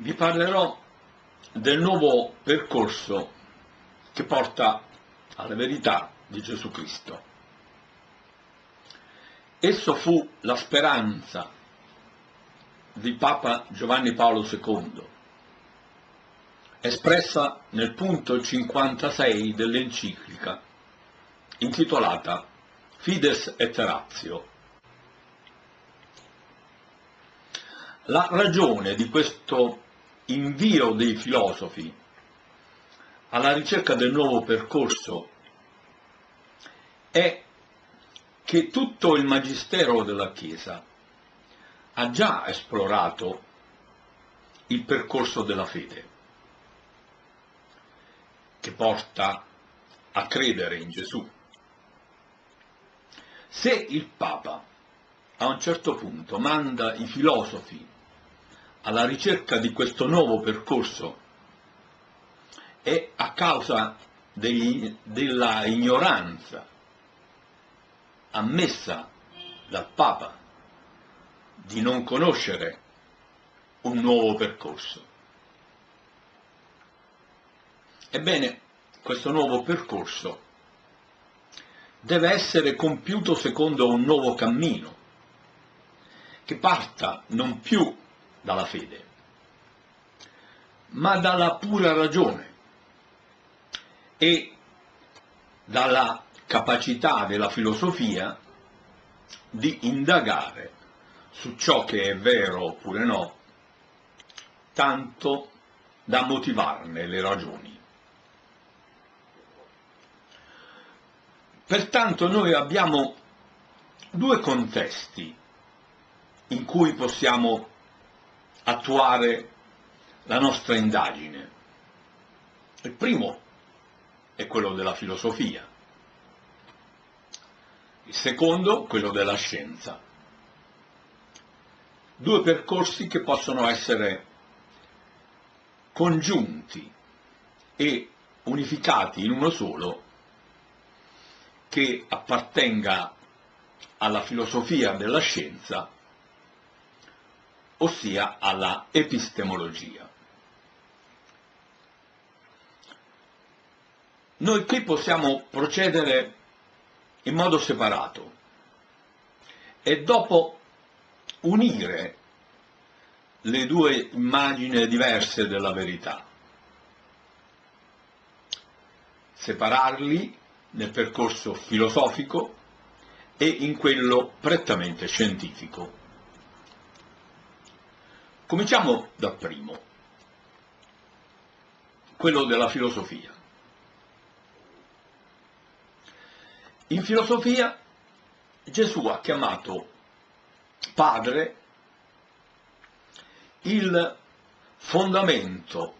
vi parlerò del nuovo percorso che porta alla verità di Gesù Cristo. Esso fu la speranza di Papa Giovanni Paolo II, espressa nel punto 56 dell'enciclica, intitolata Fides et Ratio. La ragione di questo invio dei filosofi alla ricerca del nuovo percorso è che tutto il magistero della Chiesa ha già esplorato il percorso della fede, che porta a credere in Gesù. Se il Papa a un certo punto manda i filosofi alla ricerca di questo nuovo percorso, è a causa della ignoranza ammessa dal Papa di non conoscere un nuovo percorso. Ebbene, questo nuovo percorso deve essere compiuto secondo un nuovo cammino, che parta non più dalla fede, ma dalla pura ragione e dalla capacità della filosofia di indagare su ciò che è vero oppure no, tanto da motivarne le ragioni. Pertanto noi abbiamo due contesti in cui possiamo attuare la nostra indagine. Il primo è quello della filosofia, il secondo quello della scienza. Due percorsi che possono essere congiunti e unificati in uno solo, che appartenga alla filosofia della scienza, ossia alla epistemologia. Noi qui possiamo procedere in modo separato e dopo unire le due immagini diverse della verità, separarli nel percorso filosofico e in quello prettamente scientifico. Cominciamo dal primo, quello della filosofia. In filosofia Gesù ha chiamato padre il fondamento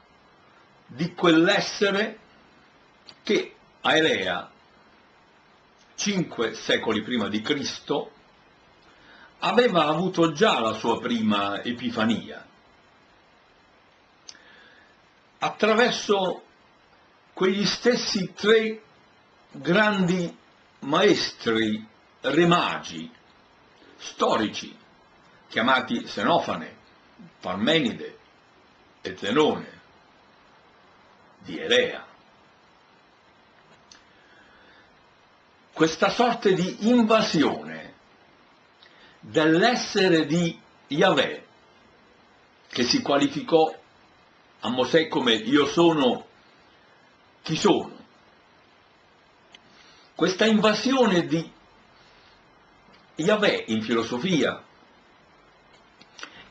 di quell'essere che a Elea, 5 secoli prima di Cristo, aveva avuto già la sua prima epifania, attraverso quegli stessi 3 grandi maestri re magi storici, chiamati Senofane, Parmenide e Zenone di Elea. Questa sorta di invasione dell'essere di Yahweh, che si qualificò a Mosè come io sono chi sono, questa invasione di Yahweh in filosofia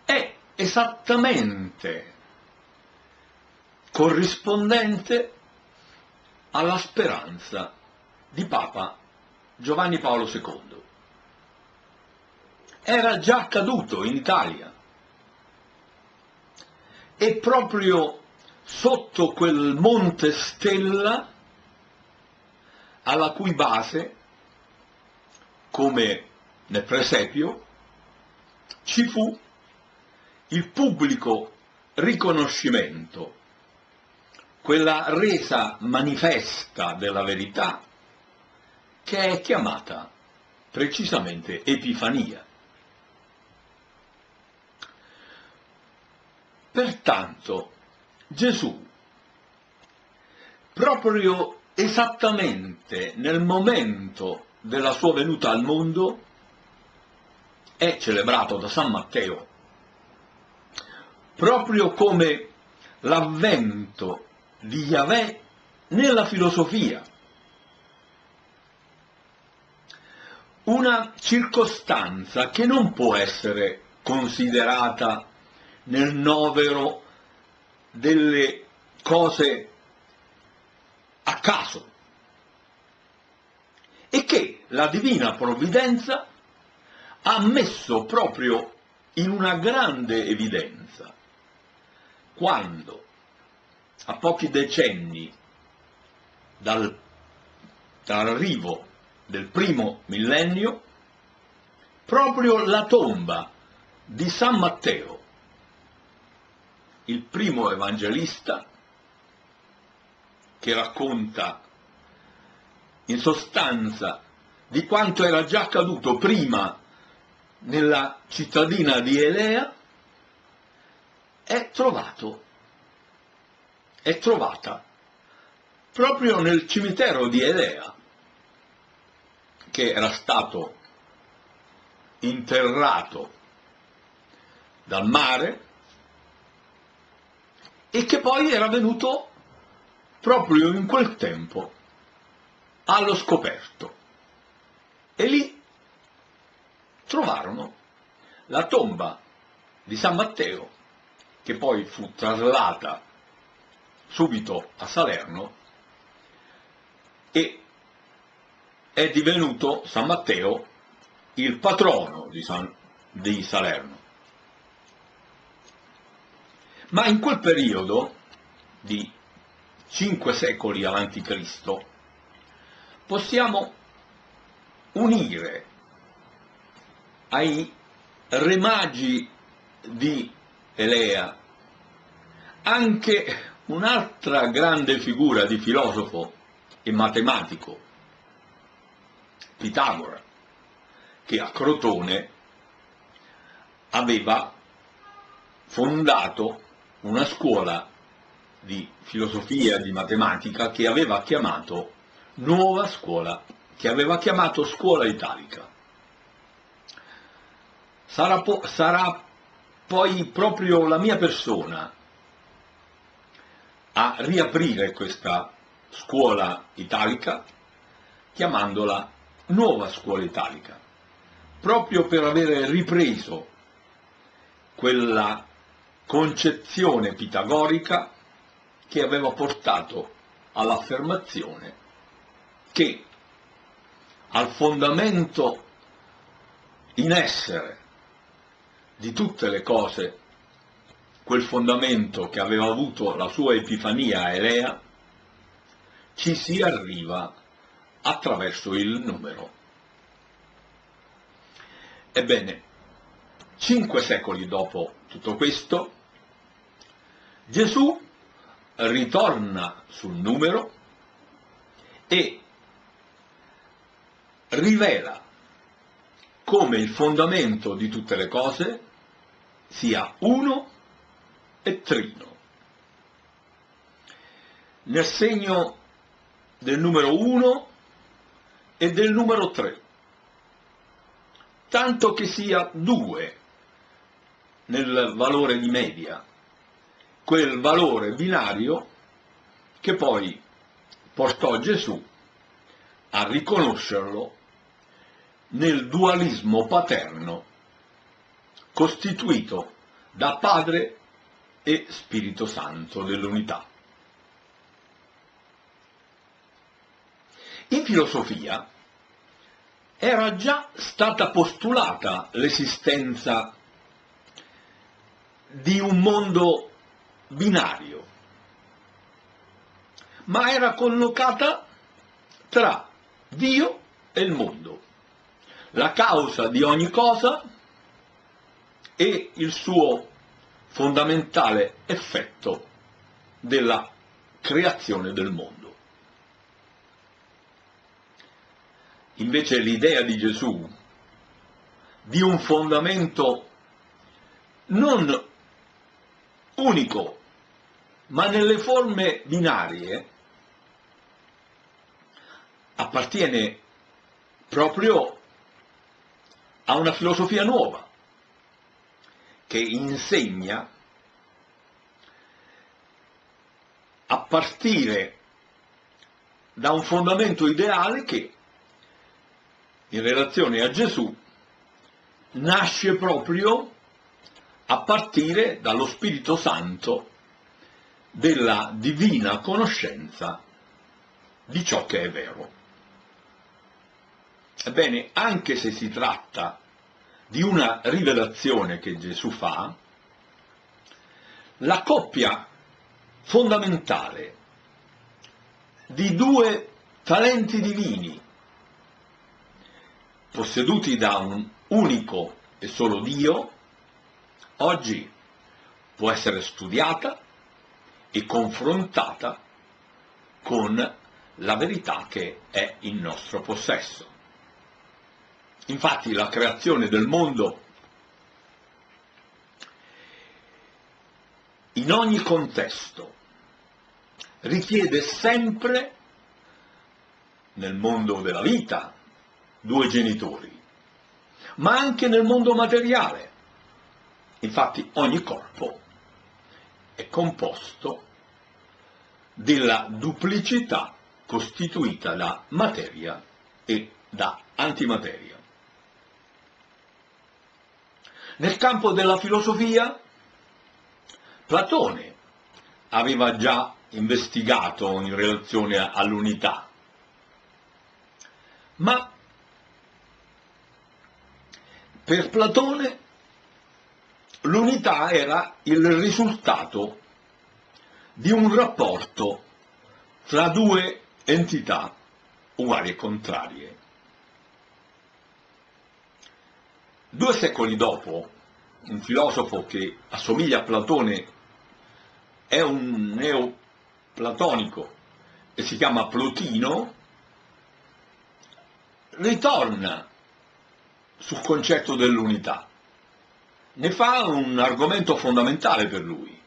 è esattamente corrispondente alla speranza di Papa Giovanni Paolo II. Era già accaduto in Italia e proprio sotto quel monte Stella, alla cui base, come nel presepio, ci fu il pubblico riconoscimento, quella resa manifesta della verità che è chiamata precisamente Epifania. Santo, Gesù, proprio esattamente nel momento della sua venuta al mondo, è celebrato da San Matteo proprio come l'avvento di Yahweh nella filosofia, una circostanza che non può essere considerata nel novero delle cose a caso, e che la divina provvidenza ha messo proprio in una grande evidenza quando, a pochi decenni dall'arrivo del primo millennio, proprio la tomba di San Matteo, il primo evangelista, che racconta in sostanza di quanto era già accaduto prima nella cittadina di Elea, è trovata proprio nel cimitero di Elea, che era stato interrato dal mare e che poi era venuto proprio in quel tempo allo scoperto, e lì trovarono la tomba di San Matteo, che poi fu traslata subito a Salerno e è divenuto San Matteo il patrono di Salerno. Ma in quel periodo di 5 secoli avanti Cristo possiamo unire ai re magi di Elea anche un'altra grande figura di filosofo e matematico, Pitagora, che a Crotone aveva fondato una scuola di filosofia e di matematica che aveva chiamato Nuova Scuola, che aveva chiamato Scuola Italica. Sarà poi proprio la mia persona a riaprire questa Scuola Italica, chiamandola Nuova Scuola Italica, proprio per avere ripreso quella concezione pitagorica che aveva portato all'affermazione che al fondamento in essere di tutte le cose, quel fondamento che aveva avuto la sua epifania a Elea, ci si arriva attraverso il numero. Ebbene, 5 secoli dopo tutto questo, Gesù ritorna sul numero e rivela come il fondamento di tutte le cose sia uno e trino. Nel segno del numero 1 e del numero 3, tanto che sia 2 nel valore di media, quel valore binario che poi portò Gesù a riconoscerlo nel dualismo paterno costituito da Padre e Spirito Santo dell'unità. In filosofia era già stata postulata l'esistenza di un mondo binario, ma era collocata tra Dio e il mondo, la causa di ogni cosa e il suo fondamentale effetto della creazione del mondo. Invece l'idea di Gesù di un fondamento non unico ma nelle forme binarie appartiene proprio a una filosofia nuova che insegna a partire da un fondamento ideale che, in relazione a Gesù, nasce proprio a partire dallo Spirito Santo della divina conoscenza di ciò che è vero. Ebbene, anche se si tratta di una rivelazione che Gesù fa, la coppia fondamentale di due talenti divini posseduti da un unico e solo Dio oggi può essere studiata e confrontata con la verità che è in nostro possesso. Infatti la creazione del mondo in ogni contesto richiede sempre, nel mondo della vita, due genitori, ma anche nel mondo materiale. Infatti ogni corpo è composto della duplicità costituita da materia e da antimateria. Nel campo della filosofia, Platone aveva già investigato in relazione all'unità, ma per Platone l'unità era il risultato di un rapporto tra due entità uguali e contrarie. 2 secoli dopo, un filosofo che assomiglia a Platone è un neoplatonico e si chiama Plotino, ritorna sul concetto dell'unità, ne fa un argomento fondamentale per lui,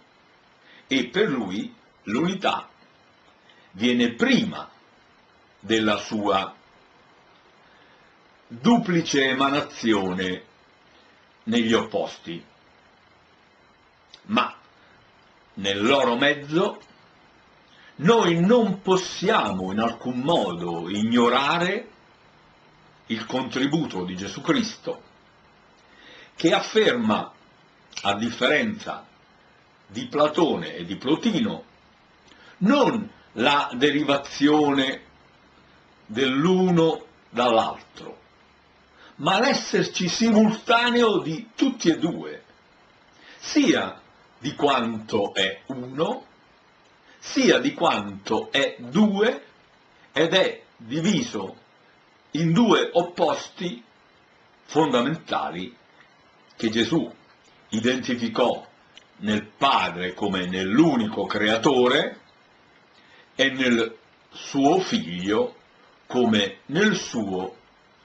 e per lui l'unità viene prima della sua duplice emanazione negli opposti, ma nel loro mezzo noi non possiamo in alcun modo ignorare il contributo di Gesù Cristo, che afferma, a differenza di Platone e di Plotino, non la derivazione dell'uno dall'altro, ma l'esserci simultaneo di tutti e due, sia di quanto è uno, sia di quanto è due, ed è diviso in due opposti fondamentali che Gesù identificò nel Padre come nell'unico creatore e nel suo Figlio come nel suo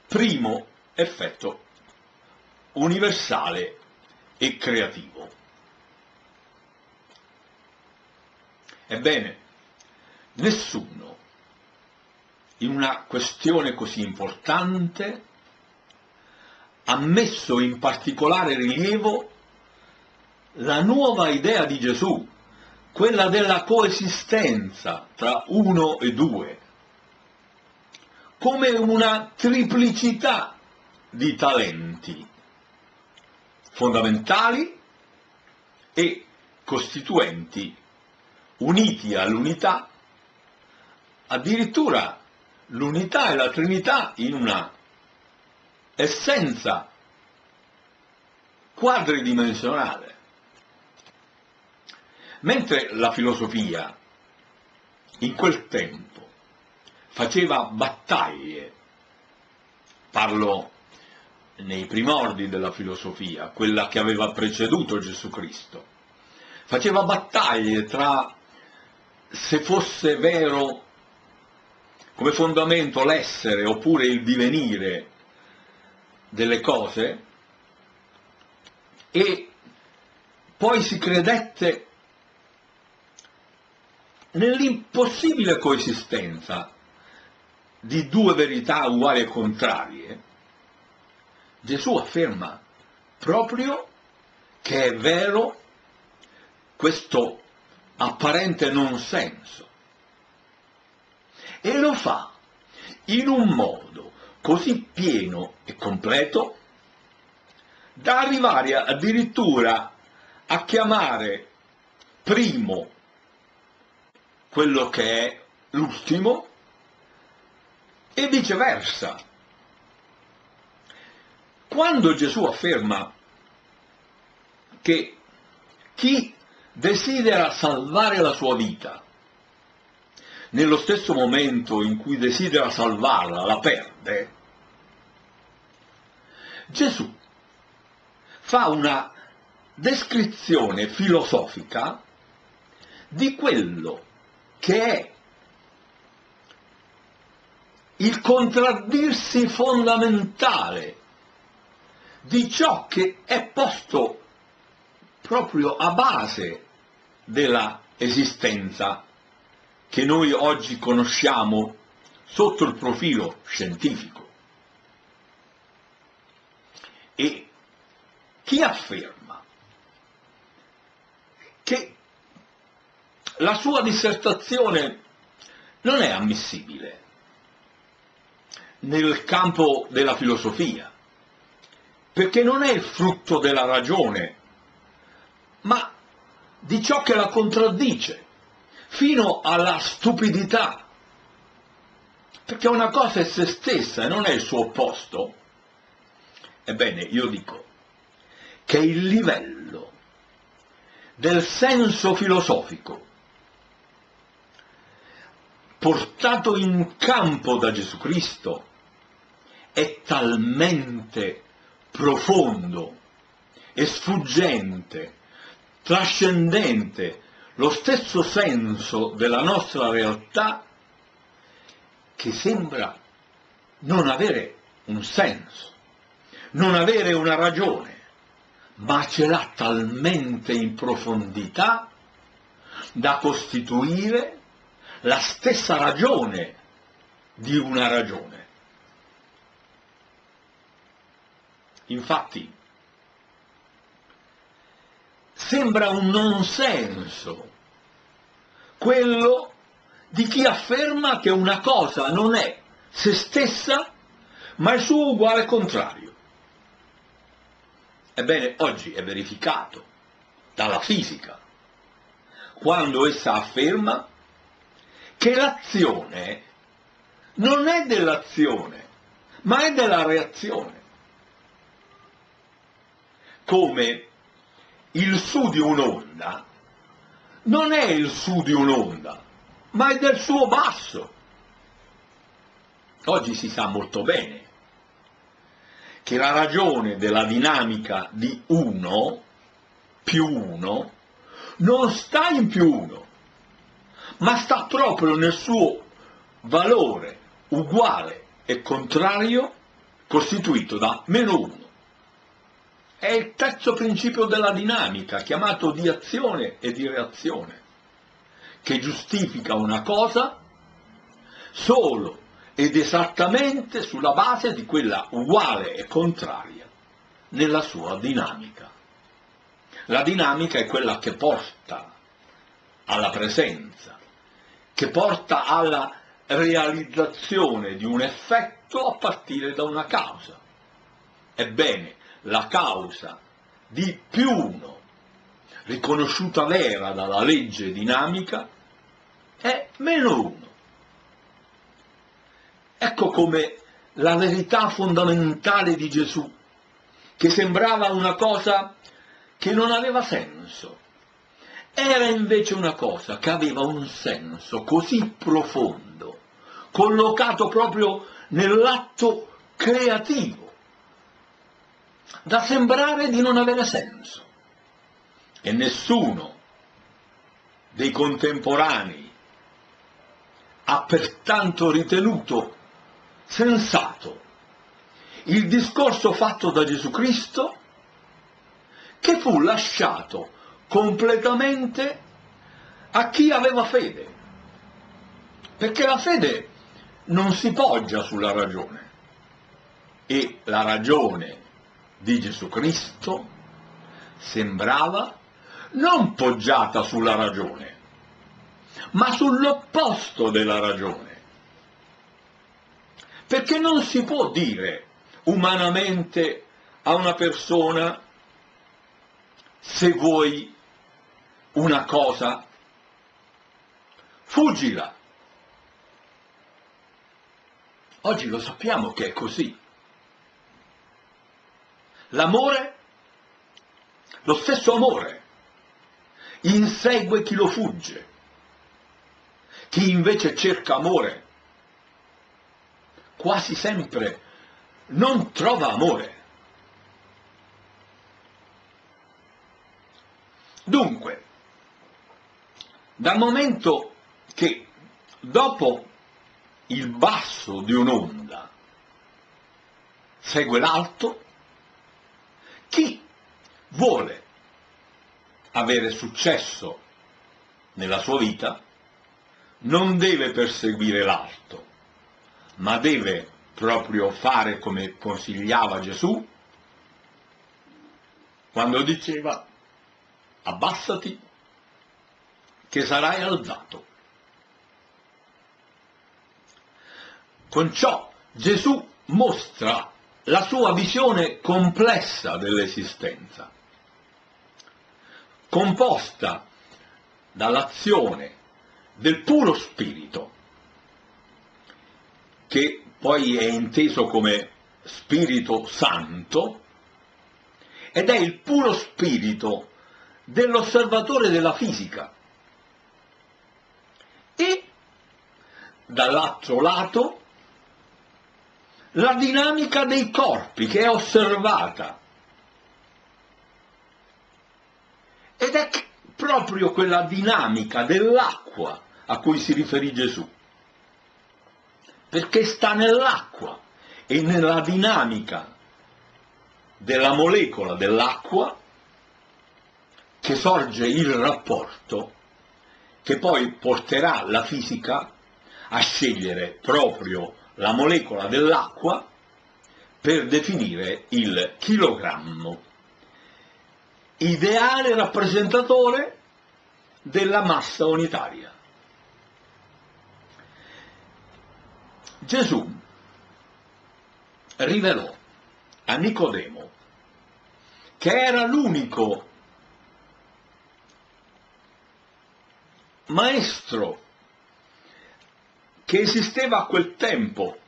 primo effetto universale e creativo. Ebbene, nessuno in una questione così importante ha messo in particolare rilievo la nuova idea di Gesù, quella della coesistenza tra uno e due, come una triplicità di talenti fondamentali e costituenti, uniti all'unità, addirittura l'unità e la Trinità in una essenza quadridimensionale. Mentre la filosofia in quel tempo faceva battaglie, parlo nei primordi della filosofia, quella che aveva preceduto Gesù Cristo, faceva battaglie tra se fosse vero come fondamento l'essere oppure il divenire delle cose, e poi si credette nell'impossibile coesistenza di due verità uguali e contrarie, Gesù afferma proprio che è vero questo apparente non senso, e lo fa in un modo così pieno e completo da arrivare addirittura a chiamare primo quello che è l'ultimo e viceversa. Quando Gesù afferma che chi desidera salvare la sua vita, nello stesso momento in cui desidera salvarla, la perde, Gesù fa una descrizione filosofica di quello che è il contraddirsi fondamentale di ciò che è posto proprio a base della esistenza che noi oggi conosciamo sotto il profilo scientifico. E chi afferma che la sua dissertazione non è ammissibile nel campo della filosofia, perché non è il frutto della ragione, ma di ciò che la contraddice, fino alla stupidità, perché una cosa è se stessa e non è il suo opposto. Ebbene, io dico che il livello del senso filosofico portato in campo da Gesù Cristo è talmente profondo e sfuggente, trascendente lo stesso senso della nostra realtà, che sembra non avere un senso, non avere una ragione, ma ce l'ha talmente in profondità da costituire la stessa ragione di una ragione. Infatti, sembra un non senso quello di chi afferma che una cosa non è se stessa, ma il suo uguale contrario. Ebbene, oggi è verificato dalla fisica, quando essa afferma che l'azione non è dell'azione, ma è della reazione. Come il su di un'onda non è il su di un'onda, ma è del suo basso. Oggi si sa molto bene che la ragione della dinamica di 1 più 1 non sta in più 1, ma sta proprio nel suo valore uguale e contrario costituito da meno 1. È il terzo principio della dinamica, chiamato di azione e di reazione, che giustifica una cosa solo ed esattamente sulla base di quella uguale e contraria nella sua dinamica. La dinamica è quella che porta alla presenza, che porta alla realizzazione di un effetto a partire da una causa. Ebbene, la causa di più uno, riconosciuta vera dalla legge dinamica, è meno uno. Ecco come la verità fondamentale di Gesù, che sembrava una cosa che non aveva senso, era invece una cosa che aveva un senso così profondo, collocato proprio nell'atto creativo, da sembrare di non avere senso. E nessuno dei contemporanei ha pertanto ritenuto sensato il discorso fatto da Gesù Cristo, che fu lasciato completamente a chi aveva fede, perché la fede non si poggia sulla ragione, e la ragione di Gesù Cristo sembrava non poggiata sulla ragione, ma sull'opposto della ragione. Perché non si può dire umanamente a una persona: se vuoi una cosa, fuggila. Oggi lo sappiamo che è così. L'amore, lo stesso amore, insegue chi lo fugge. Chi invece cerca amore quasi sempre non trova amore. Dunque, dal momento che dopo il basso di un'onda segue l'alto, chi vuole avere successo nella sua vita non deve perseguire l'alto, ma deve proprio fare come consigliava Gesù quando diceva: abbassati che sarai alzato. Con ciò Gesù mostra la sua visione complessa dell'esistenza, composta dall'azione del puro spirito, che poi è inteso come Spirito Santo, ed è il puro spirito dell'osservatore della fisica, e dall'altro lato la dinamica dei corpi, che è osservata, ed è proprio quella dinamica dell'acqua a cui si riferì Gesù, perché sta nell'acqua e nella dinamica della molecola dell'acqua che sorge il rapporto che poi porterà la fisica a scegliere proprio la molecola dell'acqua per definire il chilogrammo, ideale rappresentatore della massa unitaria. Gesù rivelò a Nicodemo che era l'unico maestro che esisteva a quel tempo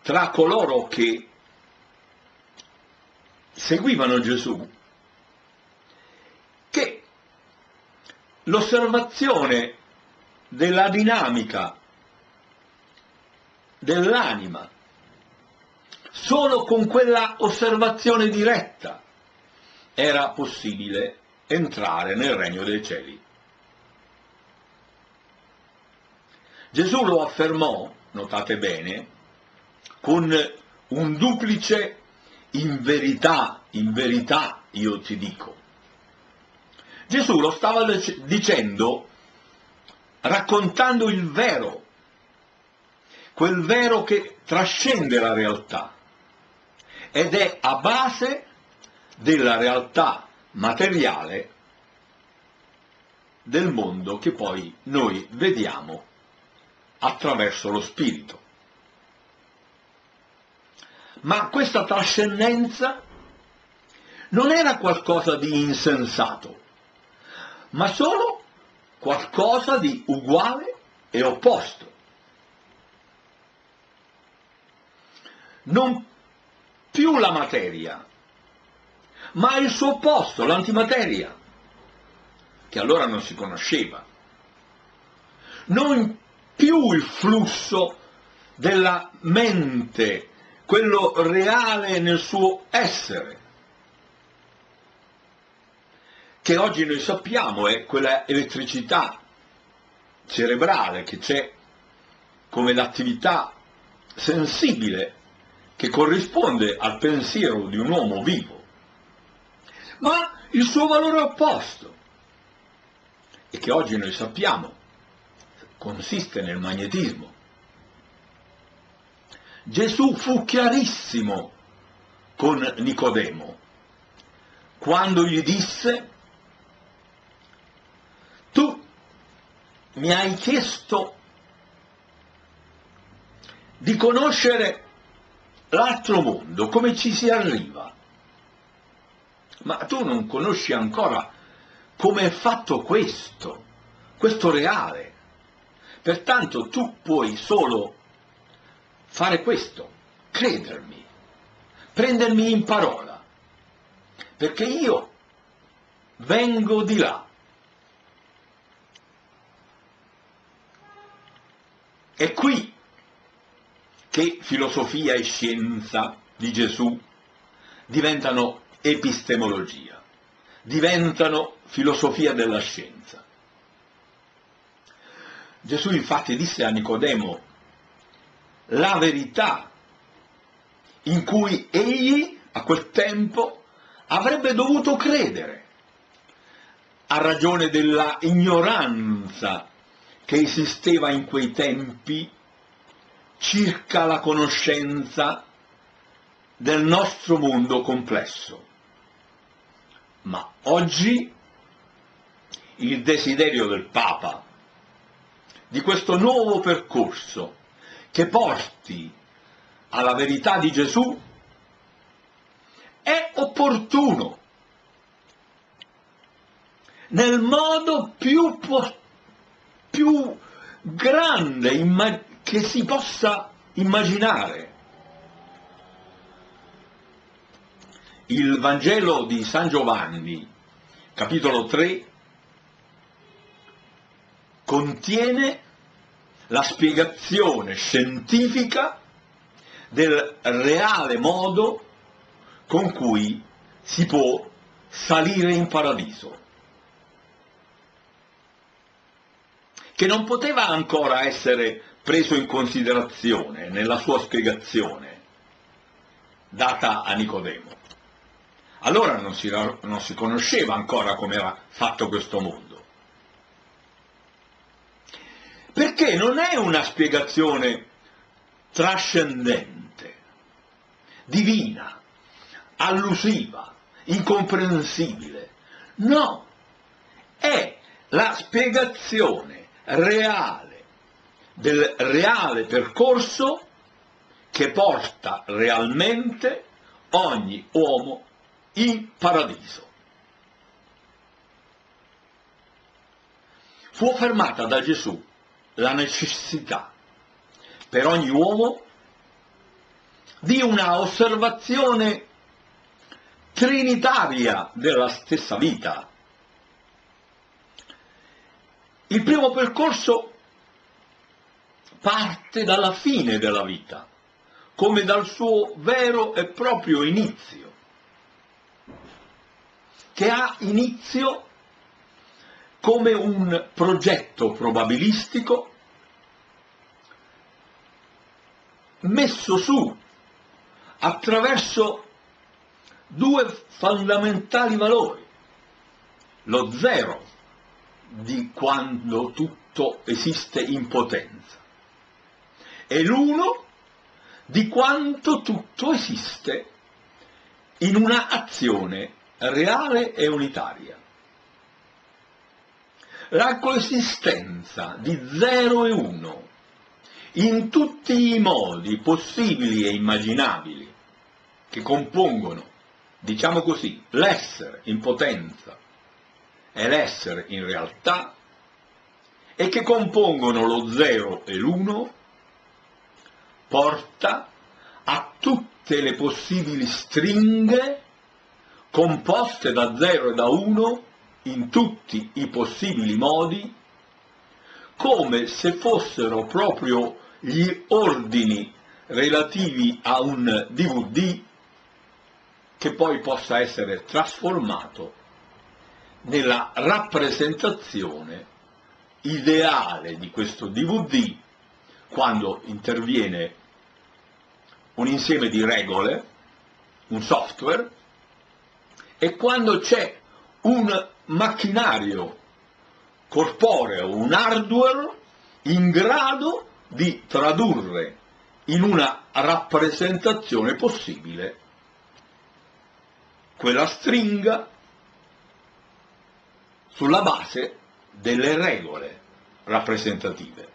tra coloro che seguivano Gesù, che l'osservazione della dinamica dell'anima solo con quella osservazione diretta era possibile entrare nel regno dei cieli. Gesù lo affermò, notate bene, con un duplice in verità io ti dico. Gesù lo stava dicendo raccontando il vero, quel vero che trascende la realtà ed è a base della realtà materiale del mondo che poi noi vediamo attraverso lo spirito. Ma questa trascendenza non era qualcosa di insensato, ma solo qualcosa di uguale e opposto. Non più la materia, ma il suo opposto, l'antimateria, che allora non si conosceva. Non più il flusso della mente, quello reale nel suo essere, che oggi noi sappiamo è quella elettricità cerebrale che c'è come l'attività sensibile che corrisponde al pensiero di un uomo vivo, ma il suo valore opposto, e che oggi noi sappiamo consiste nel magnetismo. Gesù fu chiarissimo con Nicodemo quando gli disse: tu mi hai chiesto di conoscere l'altro mondo, come ci si arriva, ma tu non conosci ancora come è fatto questo reale, pertanto tu puoi solo fare questo, credermi, prendermi in parola, perché io vengo di là. È qui che filosofia e scienza di Gesù diventano epistemologia, diventano filosofia della scienza. Gesù infatti disse a Nicodemo la verità in cui egli a quel tempo avrebbe dovuto credere, a ragione della ignoranza che esisteva in quei tempi circa la conoscenza del nostro mondo complesso. Ma oggi il desiderio del Papa di questo nuovo percorso che porti alla verità di Gesù è opportuno nel modo più grande che si possa immaginare. Il Vangelo di San Giovanni, capitolo 3, contiene la spiegazione scientifica del reale modo con cui si può salire in paradiso, che non poteva ancora essere preso in considerazione nella sua spiegazione data a Nicodemo. Allora non si conosceva ancora come era fatto questo mondo, perché non è una spiegazione trascendente, divina, allusiva, incomprensibile. No, è la spiegazione reale del reale percorso che porta realmente ogni uomo in paradiso. Fu affermata da Gesù la necessità per ogni uomo di una osservazione trinitaria della stessa vita. Il primo percorso parte dalla fine della vita, come dal suo vero e proprio inizio, che ha inizio come un progetto probabilistico messo su attraverso due fondamentali valori: lo zero di quando tutto esiste in potenza e l'uno di quanto tutto esiste in una azione reale e unitaria. La coesistenza di 0 e 1 in tutti i modi possibili e immaginabili che compongono, diciamo così, l'essere in potenza e l'essere in realtà, e che compongono lo 0 e l'1, porta a tutte le possibili stringhe composte da 0 e da 1 in tutti i possibili modi, come se fossero proprio gli ordini relativi a un DVD che poi possa essere trasformato nella rappresentazione ideale di questo DVD quando interviene un insieme di regole, un software, e quando c'è un macchinario corporeo, un hardware in grado di tradurre in una rappresentazione possibile quella stringa sulla base delle regole rappresentative.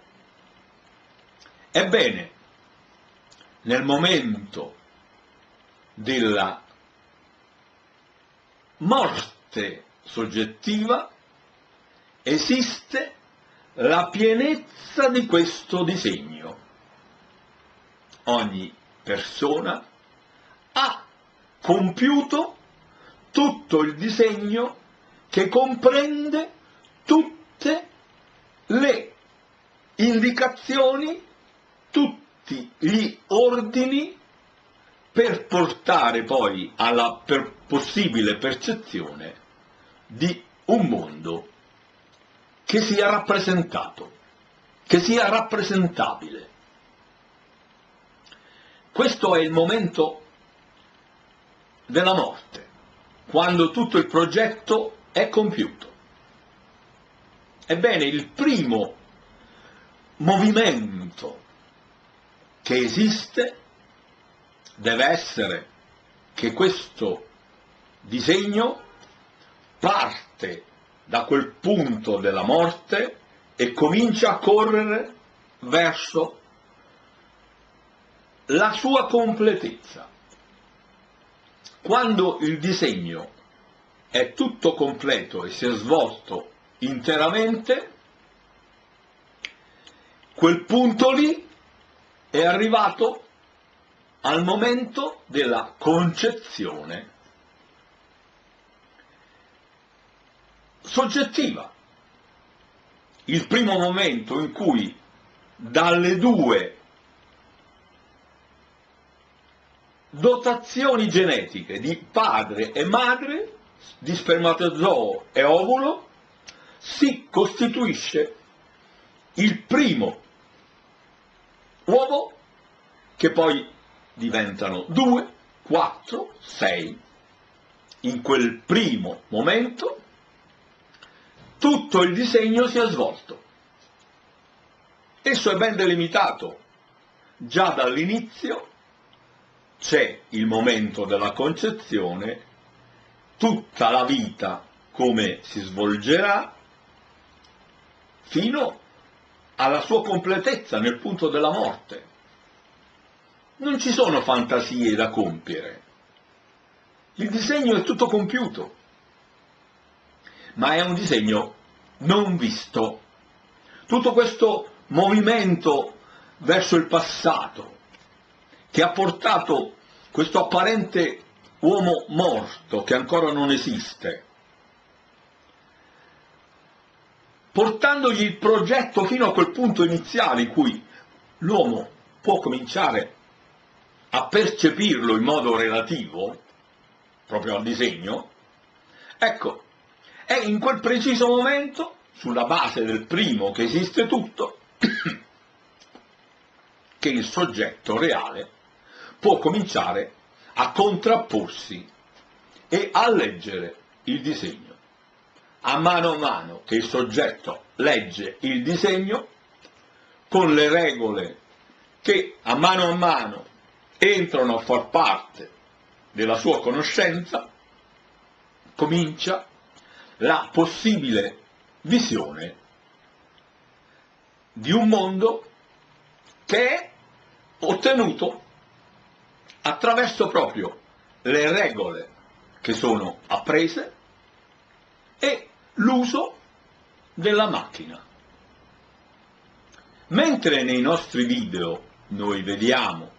Ebbene, nel momento della morte soggettiva esiste la pienezza di questo disegno. Ogni persona ha compiuto tutto il disegno che comprende tutte le indicazioni, tutti gli ordini per portare poi alla possibile percezione di un mondo che sia rappresentato, che sia rappresentabile. Questo è il momento della morte, quando tutto il progetto è compiuto. Ebbene, il primo movimento che esiste deve essere che questo disegno parte da quel punto della morte e comincia a correre verso la sua completezza. Quando il disegno è tutto completo e si è svolto interamente, quel punto lì è arrivato al momento della concezione soggettiva, il primo momento in cui dalle due dotazioni genetiche di padre e madre, di spermatozoo e ovulo, si costituisce il primo uovo, che poi diventano 2, 4, 6. In quel primo momento tutto il disegno si è svolto. Esso è ben delimitato. Già dall'inizio c'è il momento della concezione, tutta la vita come si svolgerà fino alla sua completezza nel punto della morte. Non ci sono fantasie da compiere. Il disegno è tutto compiuto, ma è un disegno non visto. Tutto questo movimento verso il passato che ha portato questo apparente uomo morto, che ancora non esiste, portandogli il progetto fino a quel punto iniziale in cui l'uomo può cominciare a percepirlo in modo relativo, proprio al disegno. Ecco, è in quel preciso momento, sulla base del primo che esiste tutto, che il soggetto reale può cominciare a contrapporsi e a leggere il disegno. A mano che il soggetto legge il disegno, con le regole che a mano entrano a far parte della sua conoscenza, comincia la possibile visione di un mondo che è ottenuto attraverso proprio le regole che sono apprese e l'uso della macchina. Mentre nei nostri video noi vediamo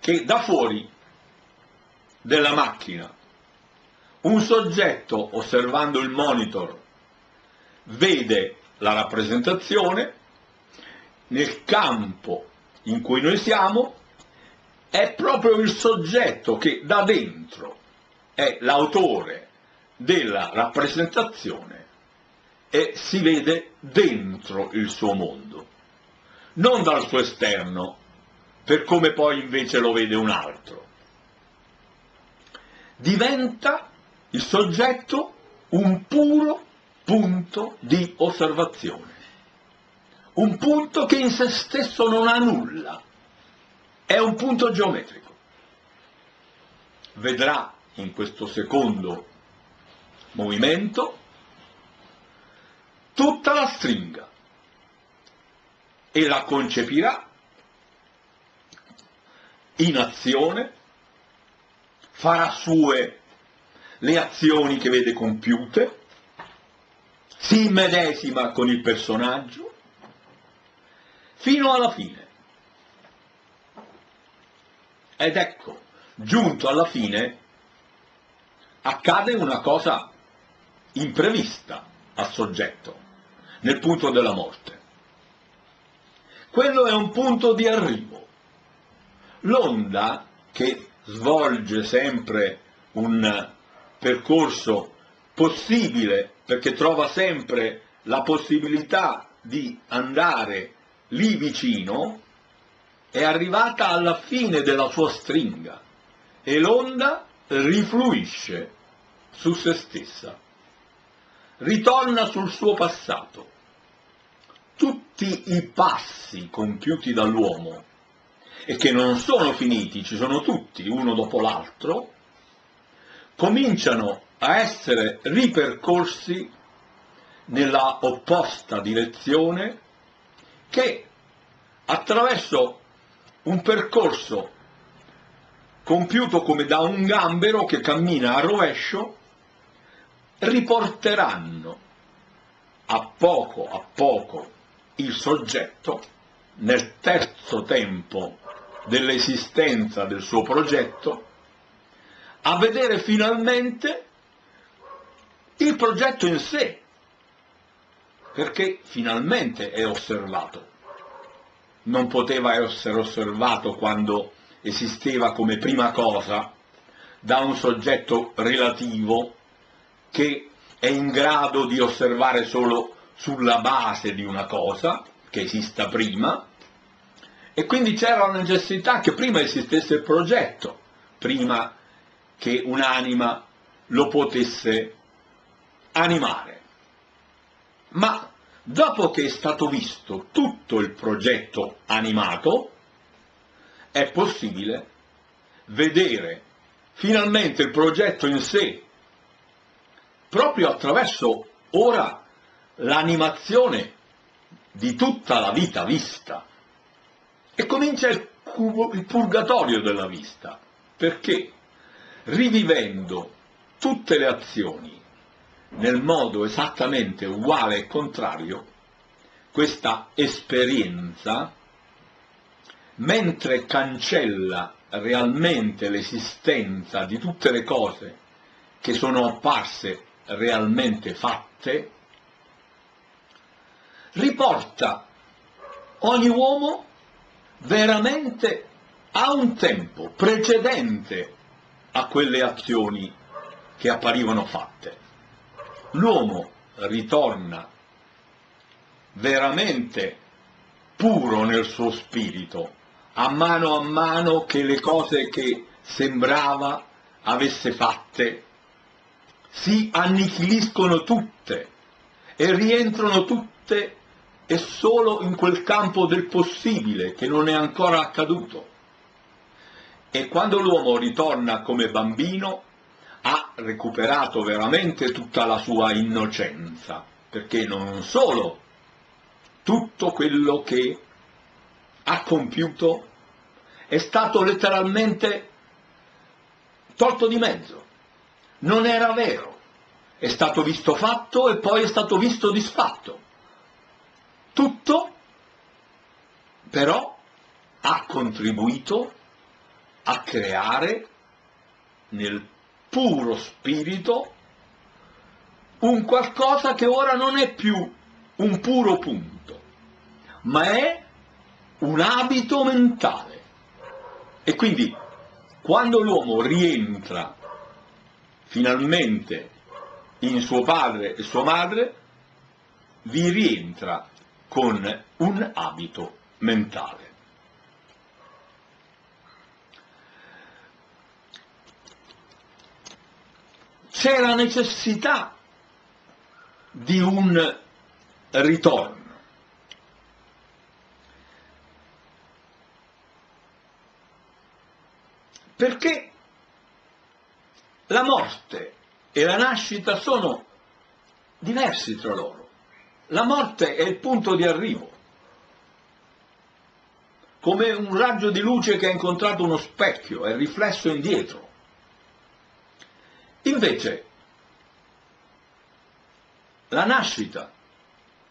che da fuori della macchina un soggetto, osservando il monitor, vede la rappresentazione, nel campo in cui noi siamo è proprio il soggetto che da dentro è l'autore della rappresentazione e si vede dentro il suo mondo, non dal suo esterno, per come poi invece lo vede un altro. Diventa il soggetto un puro punto di osservazione, un punto che in se stesso non ha nulla, è un punto geometrico. Vedrà in questo secondo movimento tutta la stringa e la concepirà in azione, farà sue le azioni che vede compiute, si immedesima con il personaggio fino alla fine. Ed ecco, giunto alla fine, accade una cosa imprevista al soggetto, nel punto della morte. Quello è un punto di arrivo. L'onda, che svolge sempre un percorso possibile, perché trova sempre la possibilità di andare lì vicino, è arrivata alla fine della sua stringa e l'onda rifluisce su se stessa, ritorna sul suo passato. Tutti i passi compiuti dall'uomo, e che non sono finiti, ci sono tutti, uno dopo l'altro, cominciano a essere ripercorsi nella opposta direzione, che attraverso un percorso compiuto come da un gambero che cammina a rovescio, riporteranno a poco il soggetto nel terzo tempo dell'esistenza del suo progetto a vedere finalmente il progetto in sé, perché finalmente è osservato. Non poteva essere osservato quando esisteva come prima cosa da un soggetto relativo che è in grado di osservare solo sulla base di una cosa che esista prima, e quindi c'era la necessità che prima esistesse il progetto, prima che un'anima lo potesse animare. Ma dopo che è stato visto tutto il progetto animato, è possibile vedere finalmente il progetto in sé, proprio attraverso ora l'animazione di tutta la vita vista. E comincia il purgatorio della vista, perché rivivendo tutte le azioni nel modo esattamente uguale e contrario, questa esperienza, mentre cancella realmente l'esistenza di tutte le cose che sono apparse realmente fatte, riporta ogni uomo veramente a un tempo precedente a quelle azioni che apparivano fatte. L'uomo ritorna veramente puro nel suo spirito, a mano che le cose che sembrava avesse fatte si annichiliscono tutte e rientrano tutte e solo in quel campo del possibile che non è ancora accaduto. E quando l'uomo ritorna come bambino ha recuperato veramente tutta la sua innocenza, perché non solo tutto quello che ha compiuto è stato letteralmente tolto di mezzo, non era vero, è stato visto fatto e poi è stato visto disfatto. Tutto però ha contribuito a creare nel puro spirito un qualcosa che ora non è più un puro punto, ma è un abito mentale. E quindi quando l'uomo rientra finalmente in suo padre e sua madre, vi rientra con un abito mentale. C'è la necessità di un ritorno, perché la morte e la nascita sono diversi tra loro. La morte è il punto di arrivo, come un raggio di luce che ha incontrato uno specchio, è riflesso indietro. Invece, la nascita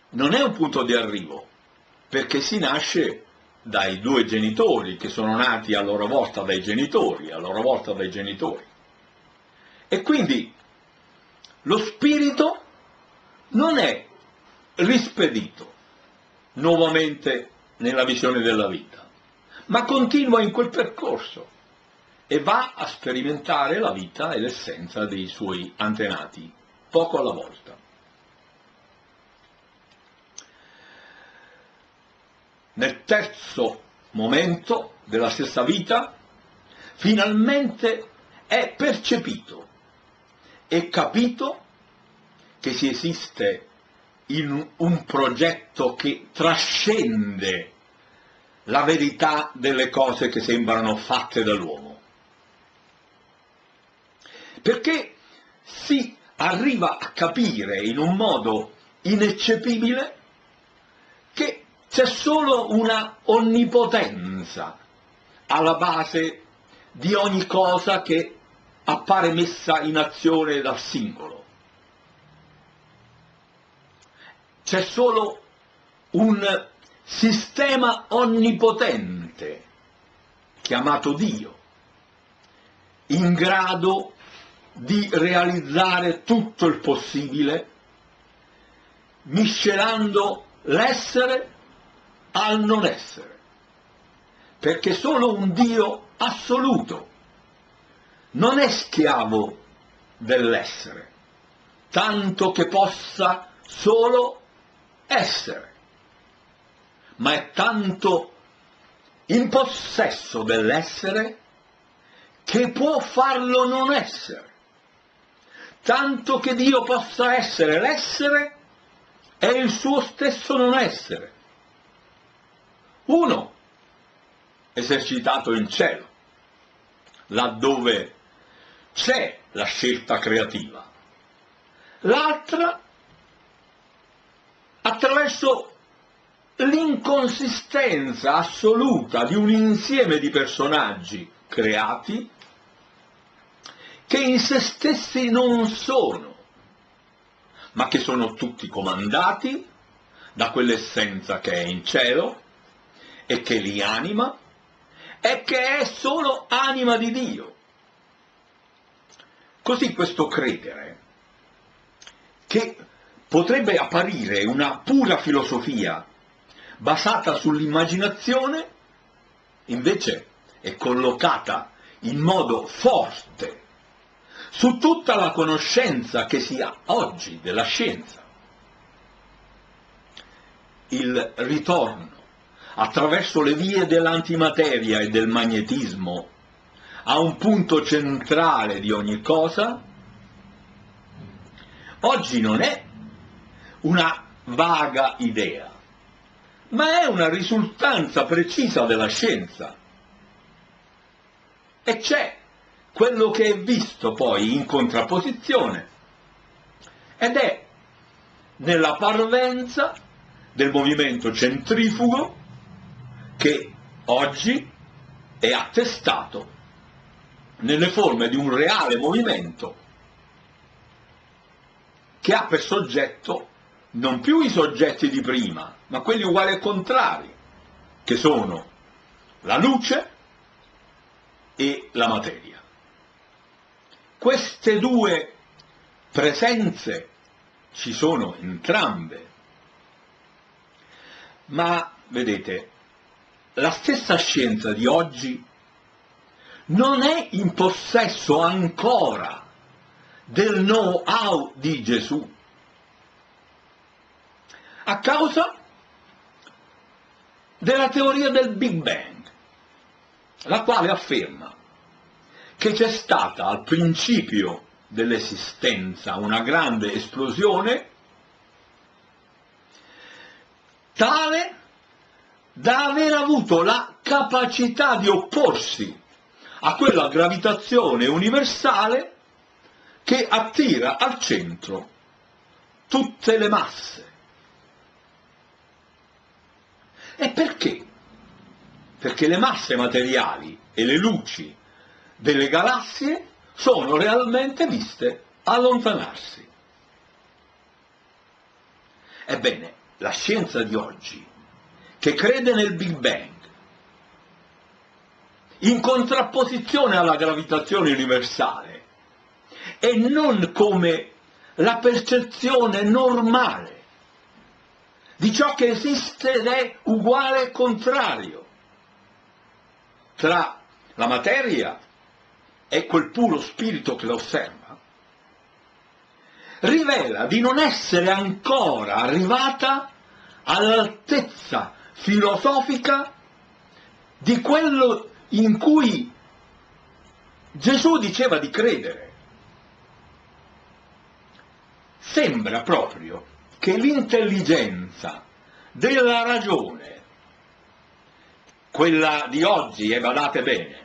non è un punto di arrivo, perché si nasce dai due genitori, che sono nati a loro volta dai genitori, E quindi lo spirito non è rispedito nuovamente nella visione della vita, ma continua in quel percorso e va a sperimentare la vita e l'essenza dei suoi antenati, poco alla volta. Nel terzo momento della stessa vita, finalmente è percepito e capito che si esiste in un progetto che trascende la verità delle cose che sembrano fatte dall'uomo. Perché si arriva a capire in un modo ineccepibile che c'è solo una onnipotenza alla base di ogni cosa che appare messa in azione dal singolo. C'è solo un sistema onnipotente, chiamato Dio, in grado di realizzare tutto il possibile, miscelando l'essere al non essere, perché solo un Dio assoluto non è schiavo dell'essere, tanto che possa solo essere, ma è tanto in possesso dell'essere che può farlo non essere, tanto che Dio possa essere l'essere e il suo stesso non essere. Uno, esercitato in cielo, laddove c'è la scelta creativa. L'altra, attraverso l'inconsistenza assoluta di un insieme di personaggi creati che in se stessi non sono, ma che sono tutti comandati da quell'essenza che è in cielo e che li anima e che è solo anima di Dio. Così questo credere, che potrebbe apparire una pura filosofia basata sull'immaginazione, invece è collocata in modo forte su tutta la conoscenza che si ha oggi della scienza. Il ritorno attraverso le vie dell'antimateria e del magnetismo a un punto centrale di ogni cosa, oggi non è una vaga idea, ma è una risultanza precisa della scienza. E c'è quello che è visto poi in contrapposizione, ed è nella parvenza del movimento centrifugo che oggi è attestato nelle forme di un reale movimento che ha per soggetto non più i soggetti di prima, ma quelli uguali e contrari, che sono la luce e la materia. Queste due presenze ci sono entrambe, ma vedete, la stessa scienza di oggi non è in possesso ancora del know-how di Gesù, a causa della teoria del Big Bang, la quale afferma che c'è stata al principio dell'esistenza una grande esplosione tale da aver avuto la capacità di opporsi a quella gravitazione universale che attira al centro tutte le masse. E perché? Perché le masse materiali e le luci delle galassie sono realmente viste allontanarsi. Ebbene, la scienza di oggi, che crede nel Big Bang, in contrapposizione alla gravitazione universale, e non come la percezione normale di ciò che esiste ed è uguale e contrario tra la materia e quel puro spirito che la osserva, rivela di non essere ancora arrivata all'altezza filosofica di quello in cui Gesù diceva di credere. Sembra proprio che l'intelligenza della ragione, quella di oggi, e badate bene,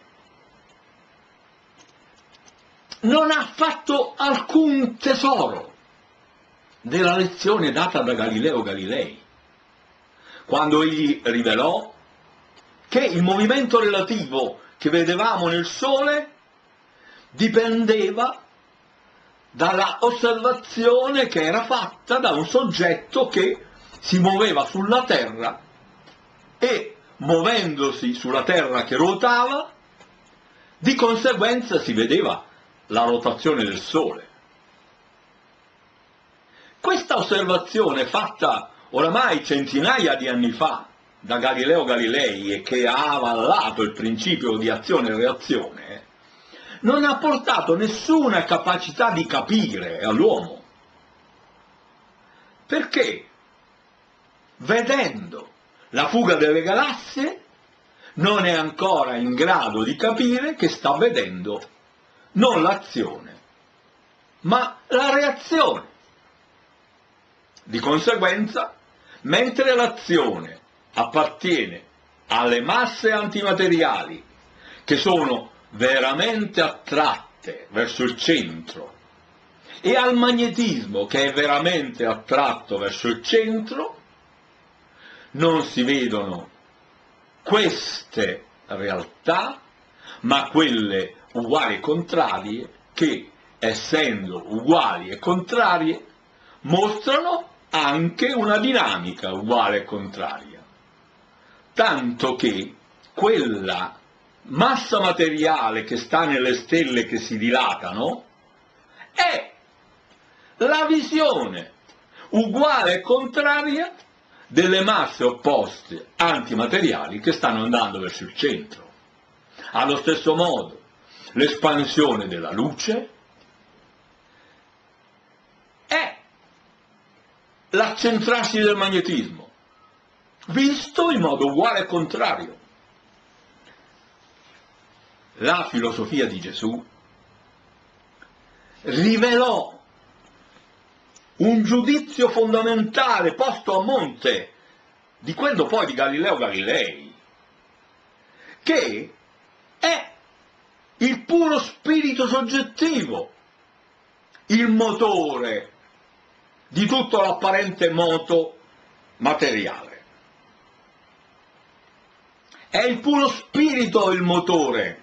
non ha fatto alcun tesoro della lezione data da Galileo Galilei, quando egli rivelò che il movimento relativo che vedevamo nel Sole dipendeva dalla osservazione che era fatta da un soggetto che si muoveva sulla Terra e, muovendosi sulla Terra che ruotava, di conseguenza si vedeva la rotazione del Sole. Questa osservazione, fatta oramai centinaia di anni fa da Galileo Galilei e che ha avallato il principio di azione e reazione, non ha portato nessuna capacità di capire all'uomo, perché vedendo la fuga delle galassie non è ancora in grado di capire che sta vedendo non l'azione, ma la reazione. Di conseguenza, mentre l'azione appartiene alle masse antimateriali che sono veramente attratte verso il centro e al magnetismo che è veramente attratto verso il centro, non si vedono queste realtà, ma quelle uguali e contrarie che, essendo uguali e contrarie, mostrano anche una dinamica uguale e contraria. Tanto che quella massa materiale che sta nelle stelle che si dilatano è la visione uguale e contraria delle masse opposte antimateriali che stanno andando verso il centro. Allo stesso modo, l'espansione della luce è l'accentrarsi del magnetismo, visto in modo uguale e contrario. La filosofia di Gesù rivelò un giudizio fondamentale posto a monte di quello poi di Galileo Galilei, che è il puro spirito soggettivo, il motore di tutto l'apparente moto materiale. È il puro spirito il motore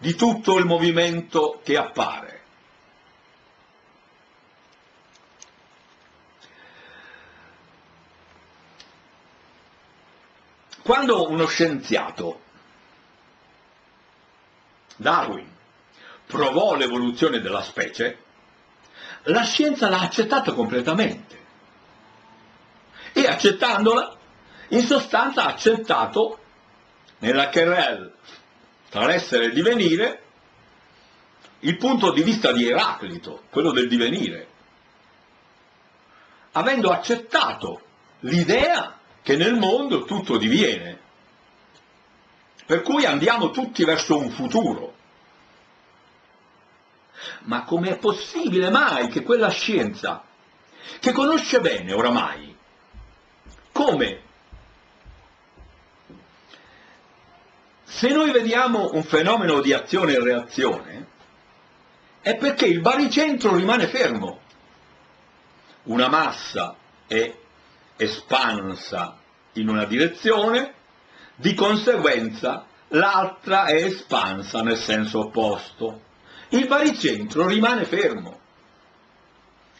di tutto il movimento che appare. Quando uno scienziato, Darwin, provò l'evoluzione della specie, la scienza l'ha accettata completamente, e accettandola, in sostanza ha accettato nella querelle tra l'essere e il divenire il punto di vista di Eraclito, quello del divenire, avendo accettato l'idea che nel mondo tutto diviene, per cui andiamo tutti verso un futuro. Ma com'è possibile mai che quella scienza, che conosce bene oramai come Se noi vediamo un fenomeno di azione e reazione, è perché il baricentro rimane fermo. Una massa è espansa in una direzione, di conseguenza l'altra è espansa nel senso opposto. Il baricentro rimane fermo.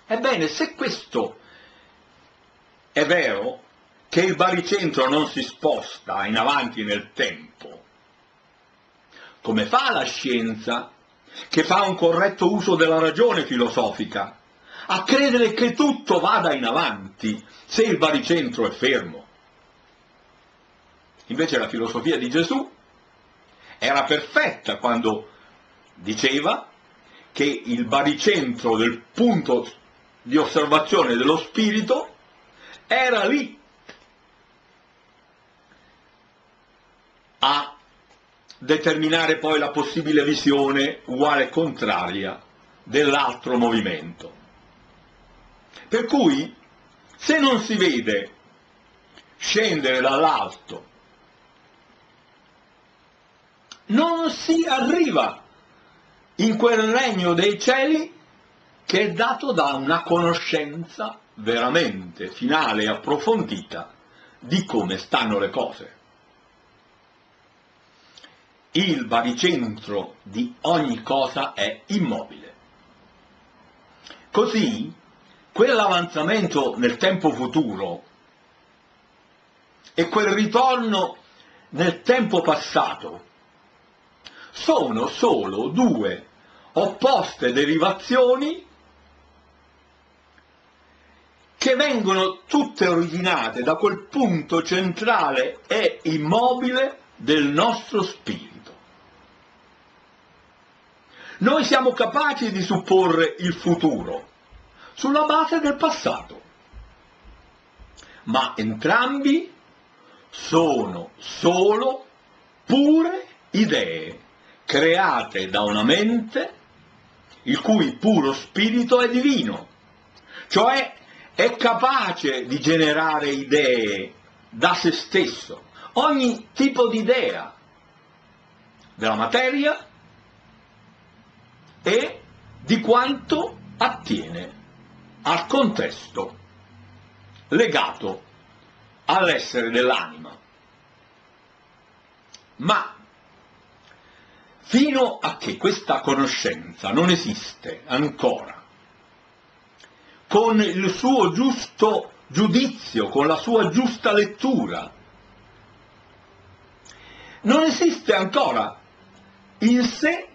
Ebbene, se questo è vero, che il baricentro non si sposta in avanti nel tempo, come fa la scienza, che fa un corretto uso della ragione filosofica, a credere che tutto vada in avanti se il baricentro è fermo? Invece la filosofia di Gesù era perfetta quando diceva che il baricentro del punto di osservazione dello spirito era lì a determinare poi la possibile visione uguale e contraria dell'altro movimento. Per cui, se non si vede scendere dall'alto, non si arriva in quel regno dei cieli che è dato da una conoscenza veramente finale e approfondita di come stanno le cose. Il baricentro di ogni cosa è immobile. Così, quell'avanzamento nel tempo futuro e quel ritorno nel tempo passato sono solo due opposte derivazioni che vengono tutte originate da quel punto centrale e immobile del nostro spirito. Noi siamo capaci di supporre il futuro sulla base del passato, ma entrambi sono solo pure idee create da una mente il cui puro spirito è divino, cioè è capace di generare idee da se stesso, ogni tipo di idea della materia e di quanto attiene al contesto legato all'essere dell'anima. Ma fino a che questa conoscenza non esiste ancora con il suo giusto giudizio, con la sua giusta lettura, non esiste ancora in sé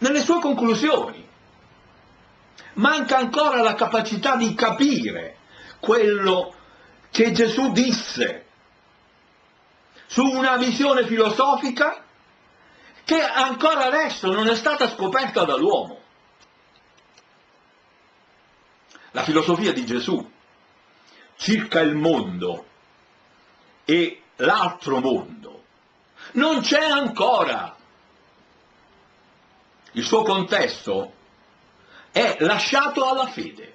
nelle sue conclusioni. Manca ancora la capacità di capire quello che Gesù disse su una visione filosofica che ancora adesso non è stata scoperta dall'uomo. La filosofia di Gesù circa il mondo e l'altro mondo non c'è ancora. Il suo contesto è lasciato alla fede,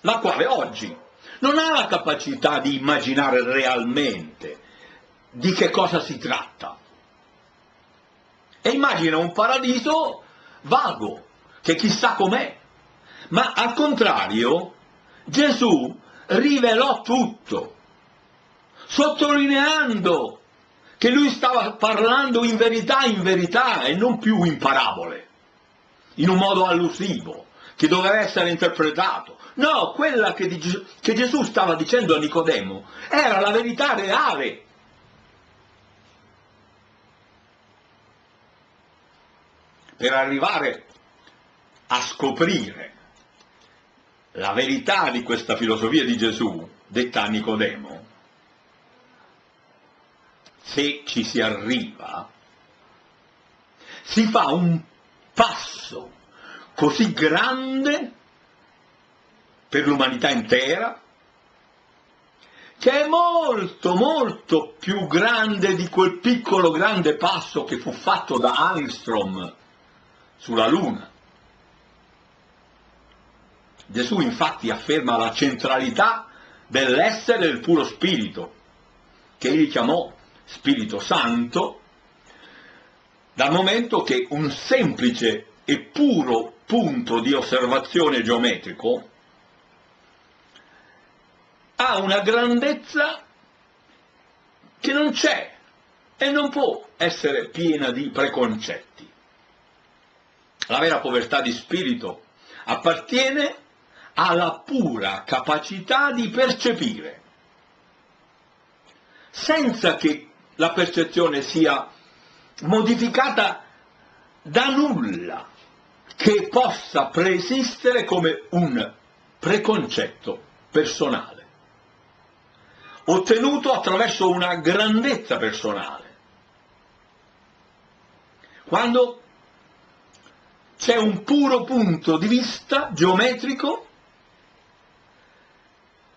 la quale oggi non ha la capacità di immaginare realmente di che cosa si tratta, e immagina un paradiso vago, che chissà com'è. Ma al contrario, Gesù rivelò tutto, sottolineando che lui stava parlando in verità e non più in parabole, in un modo allusivo, che doveva essere interpretato. No, quella che Gesù stava dicendo a Nicodemo era la verità reale. Per arrivare a scoprire la verità di questa filosofia di Gesù, detta a Nicodemo, se ci si arriva, si fa un passo così grande per l'umanità intera, che è molto, molto più grande di quel piccolo grande passo che fu fatto da Armstrong sulla Luna. Gesù infatti afferma la centralità dell'essere del puro spirito, che egli chiamò Spirito Santo, dal momento che un semplice e puro punto di osservazione geometrico ha una grandezza che non c'è e non può essere piena di preconcetti. La vera povertà di spirito appartiene alla pura capacità di percepire, senza che la percezione sia modificata da nulla che possa preesistere come un preconcetto personale, ottenuto attraverso una grandezza personale. Quando c'è un puro punto di vista geometrico,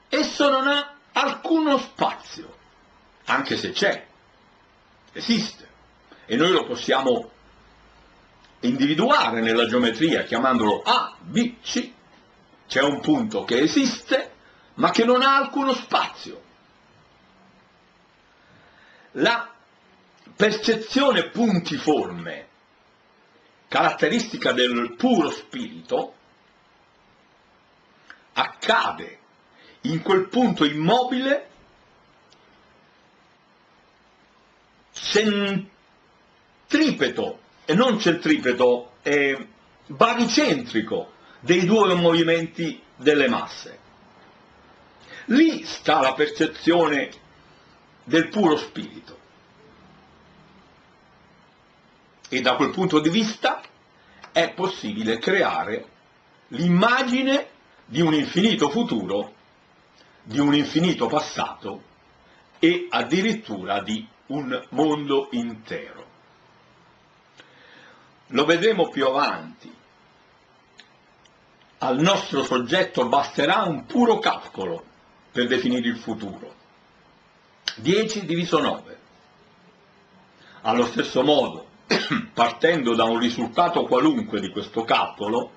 esso non ha alcuno spazio, anche se c'è, esiste, e noi lo possiamo individuare nella geometria chiamandolo A, B, C. C'è un punto che esiste ma che non ha alcuno spazio. La percezione puntiforme, caratteristica del puro spirito, accade in quel punto immobile centripeto, e non centripeto, baricentrico dei due movimenti delle masse. Lì sta la percezione del puro spirito. E da quel punto di vista è possibile creare l'immagine di un infinito futuro, di un infinito passato e addirittura di un mondo intero. Lo vedremo più avanti. Al nostro soggetto basterà un puro calcolo per definire il futuro. 10 diviso 9. Allo stesso modo, partendo da un risultato qualunque di questo calcolo,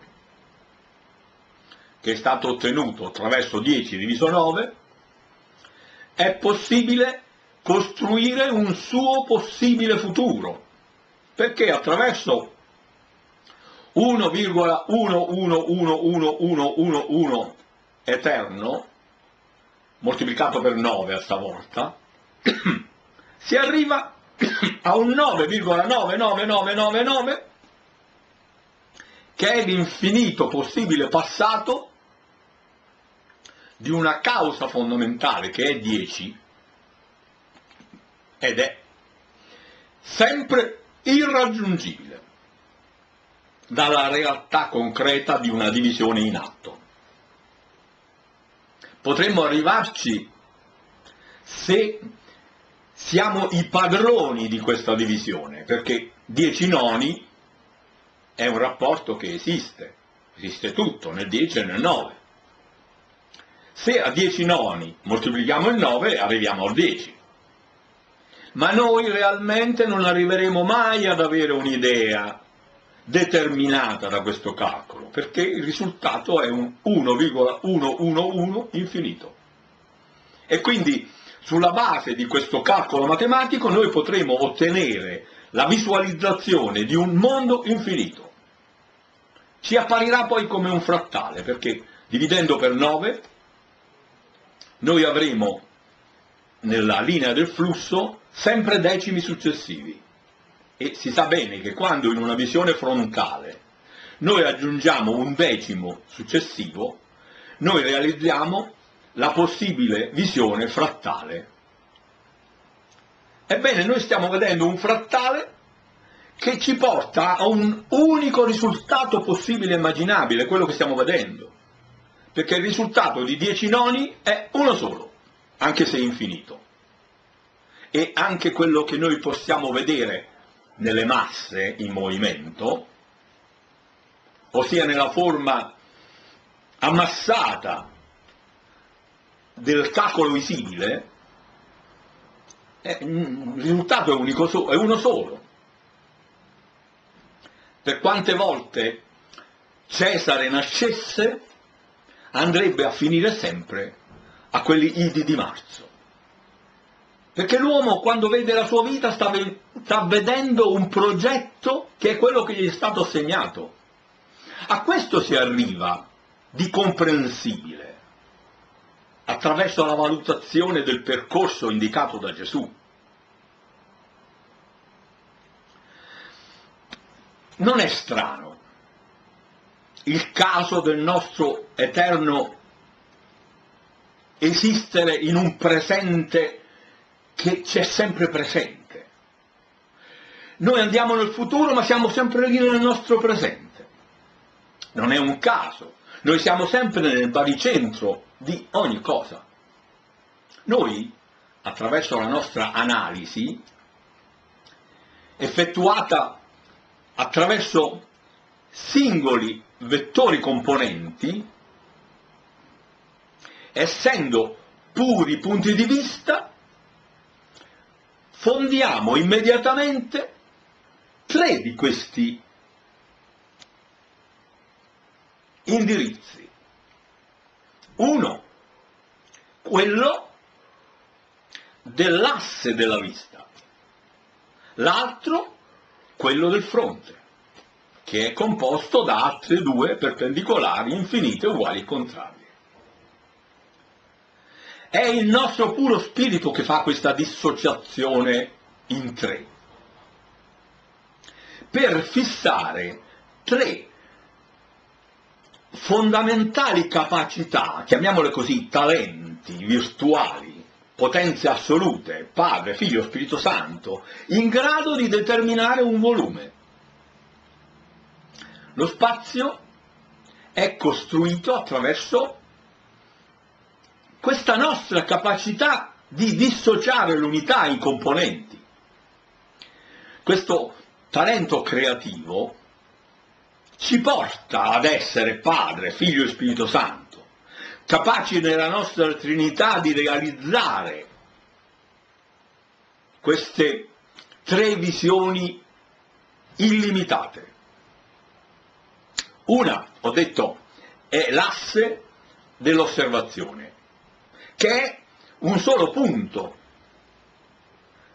che è stato ottenuto attraverso 10 diviso 9, è possibile costruire un suo possibile futuro, perché attraverso 1,111111 eterno, moltiplicato per 9 a stavolta, si arriva a un 9,99999 che è l'infinito possibile passato di una causa fondamentale che è 10, ed è sempre irraggiungibile dalla realtà concreta di una divisione in atto. Potremmo arrivarci se siamo i padroni di questa divisione, perché 10 noni è un rapporto che esiste, esiste tutto nel 10 e nel 9. Se a 10 noni moltiplichiamo il 9 arriviamo al 10, ma noi realmente non arriveremo mai ad avere un'idea determinata da questo calcolo, perché il risultato è un 1,111 infinito. E quindi sulla base di questo calcolo matematico noi potremo ottenere la visualizzazione di un mondo infinito. Ci apparirà poi come un frattale, perché dividendo per 9 noi avremo nella linea del flusso sempre decimi successivi, e si sa bene che quando in una visione frontale noi aggiungiamo un decimo successivo, noi realizziamo la possibile visione frattale. Ebbene, noi stiamo vedendo un frattale che ci porta a un unico risultato possibile e immaginabile, quello che stiamo vedendo, perché il risultato di 10 noni è uno solo, anche se infinito. E anche quello che noi possiamo vedere nelle masse in movimento, ossia nella forma ammassata del calcolo visibile, il risultato è uno solo. Per quante volte Cesare nascesse, andrebbe a finire sempre a quell'Idi di marzo, Perché l'uomo quando vede la sua vita sta vedendo un progetto che è quello che gli è stato assegnato. A questo si arriva di comprensibile, attraverso la valutazione del percorso indicato da Gesù. Non è strano il caso del nostro eterno esistere in un presente che c'è sempre presente. Noi andiamo nel futuro ma siamo sempre lì nel nostro presente. Non è un caso, noi siamo sempre nel baricentro di ogni cosa. Noi, attraverso la nostra analisi, effettuata attraverso singoli vettori componenti, essendo puri punti di vista, fondiamo immediatamente tre di questi indirizzi. Uno, quello dell'asse della vista, l'altro quello del fronte, che è composto da altre due perpendicolari infinite uguali e contrarie. È il nostro puro spirito che fa questa dissociazione in tre, per fissare tre fondamentali capacità, chiamiamole così, talenti virtuali, potenze assolute, Padre, Figlio, Spirito Santo, in grado di determinare un volume. Lo spazio è costruito attraverso questa nostra capacità di dissociare l'unità in componenti. Questo talento creativo ci porta ad essere Padre, Figlio e Spirito Santo, capaci nella nostra Trinità di realizzare queste tre visioni illimitate. Una, ho detto, è l'asse dell'osservazione, che è un solo punto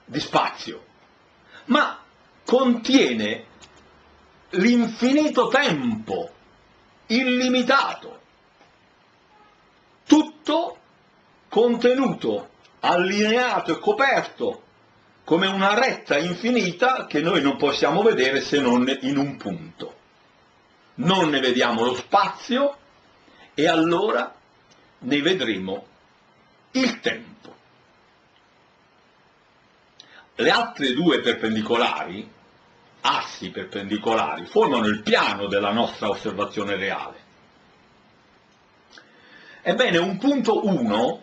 di spazio, ma contiene l'infinito tempo, illimitato, tutto contenuto, allineato e coperto come una retta infinita che noi non possiamo vedere se non in un punto. Non ne vediamo lo spazio e allora ne vedremo il tempo. Le altre due perpendicolari, assi perpendicolari, formano il piano della nostra osservazione reale. Ebbene, un punto 1,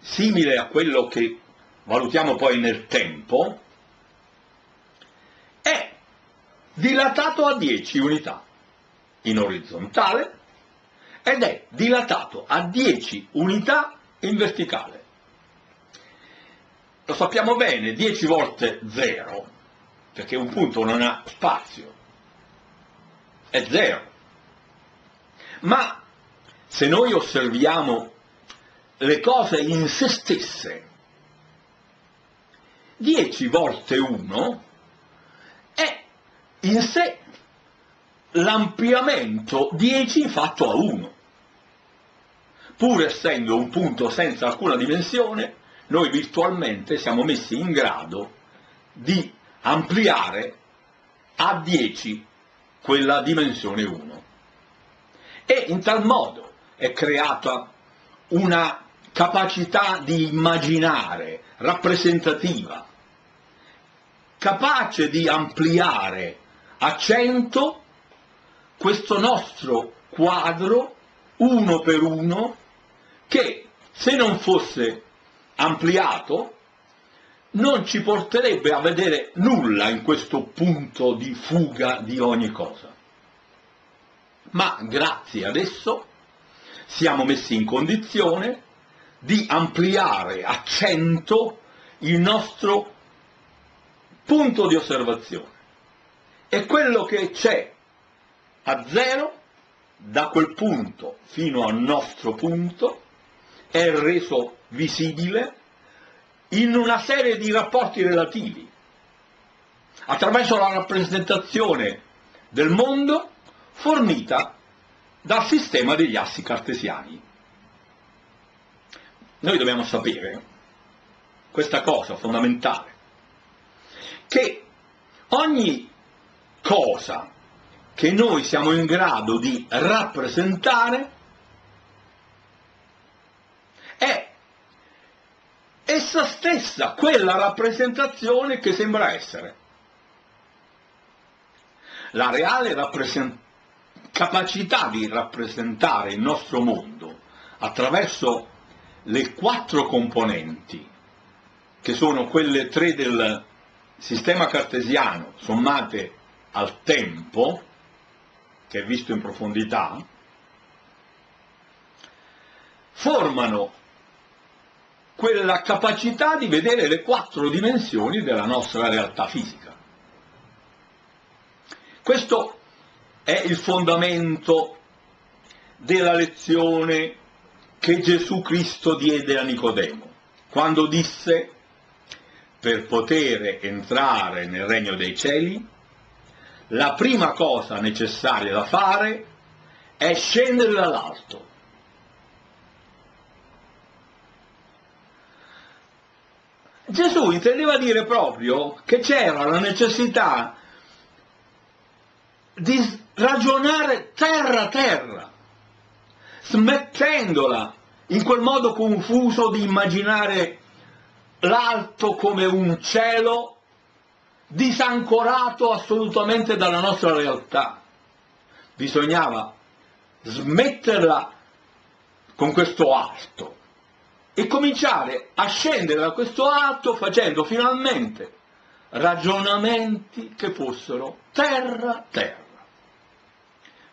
simile a quello che valutiamo poi nel tempo, è dilatato a 10 unità in orizzontale ed è dilatato a 10 unità in verticale. Lo sappiamo bene, 10 volte 0, perché un punto non ha spazio, è 0. Ma se noi osserviamo le cose in se stesse, 10 volte 1 è in sé l'ampliamento 10 fatto a 1. Pur essendo un punto senza alcuna dimensione, noi virtualmente siamo messi in grado di ampliare a 10 quella dimensione 1, e in tal modo è creata una capacità di immaginare rappresentativa, capace di ampliare a 100 questo nostro quadro uno per uno, che se non fosse ampliato non ci porterebbe a vedere nulla in questo punto di fuga di ogni cosa. Ma grazie ad esso siamo messi in condizione di ampliare a 100 il nostro punto di osservazione, e quello che c'è a 0, da quel punto fino al nostro punto, è reso visibile in una serie di rapporti relativi, attraverso la rappresentazione del mondo fornita dal sistema degli assi cartesiani. Noi dobbiamo sapere questa cosa fondamentale, che ogni cosa che noi siamo in grado di rappresentare è essa stessa quella rappresentazione che sembra essere. La reale capacità di rappresentare il nostro mondo attraverso le quattro componenti, che sono quelle tre del sistema cartesiano sommate al tempo, che è visto in profondità, formano quella capacità di vedere le quattro dimensioni della nostra realtà fisica. Questo è il fondamento della lezione che Gesù Cristo diede a Nicodemo, quando disse: per poter entrare nel regno dei cieli, la prima cosa necessaria da fare è scendere dall'alto. Gesù intendeva dire proprio che c'era la necessità di ragionare terra a terra, smettendola in quel modo confuso di immaginare l'alto come un cielo disancorato assolutamente dalla nostra realtà. Bisognava smetterla con questo alto e cominciare a scendere da questo alto facendo finalmente ragionamenti che fossero terra a terra.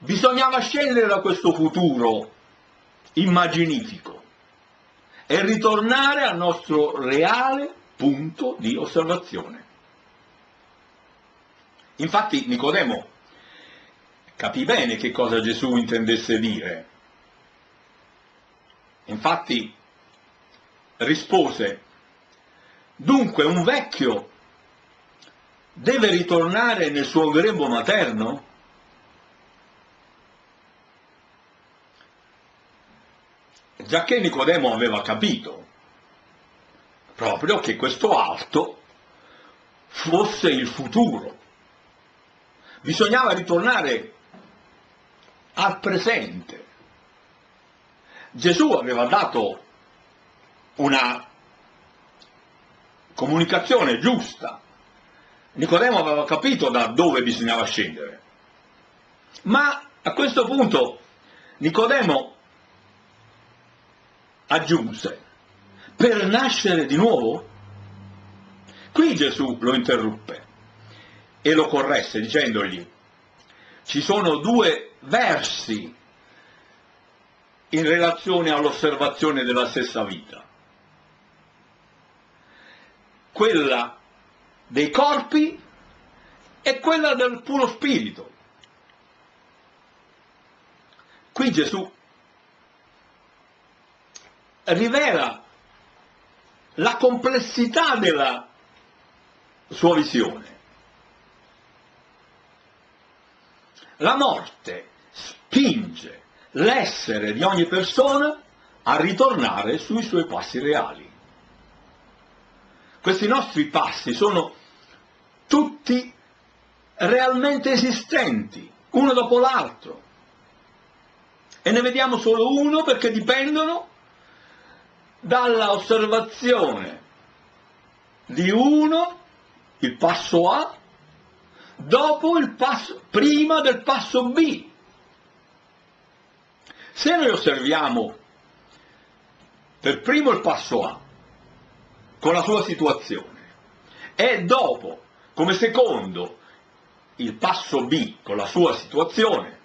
Bisognava scendere da questo futuro immaginifico e ritornare al nostro reale punto di osservazione. Infatti Nicodemo capì bene che cosa Gesù intendesse dire. Infatti rispose: dunque un vecchio deve ritornare nel suo grembo materno? Giacché Nicodemo aveva capito proprio che questo alto fosse il futuro, bisognava ritornare al presente. Gesù aveva dato una comunicazione giusta, Nicodemo aveva capito da dove bisognava scendere, ma a questo punto Nicodemo aggiunse: per nascere di nuovo? Qui Gesù lo interruppe e lo corresse dicendogli: ci sono due versi in relazione all'osservazione della stessa vita, quella dei corpi e quella del puro spirito. Qui Gesù rivela la complessità della sua visione. La morte spinge l'essere di ogni persona a ritornare sui suoi passi reali. Questi nostri passi sono tutti realmente esistenti, uno dopo l'altro, e ne vediamo solo uno perché dipendono dalla osservazione di uno, il passo A, dopo il passo, prima del passo B. Se noi osserviamo per primo il passo A con la sua situazione e dopo come secondo il passo B con la sua situazione,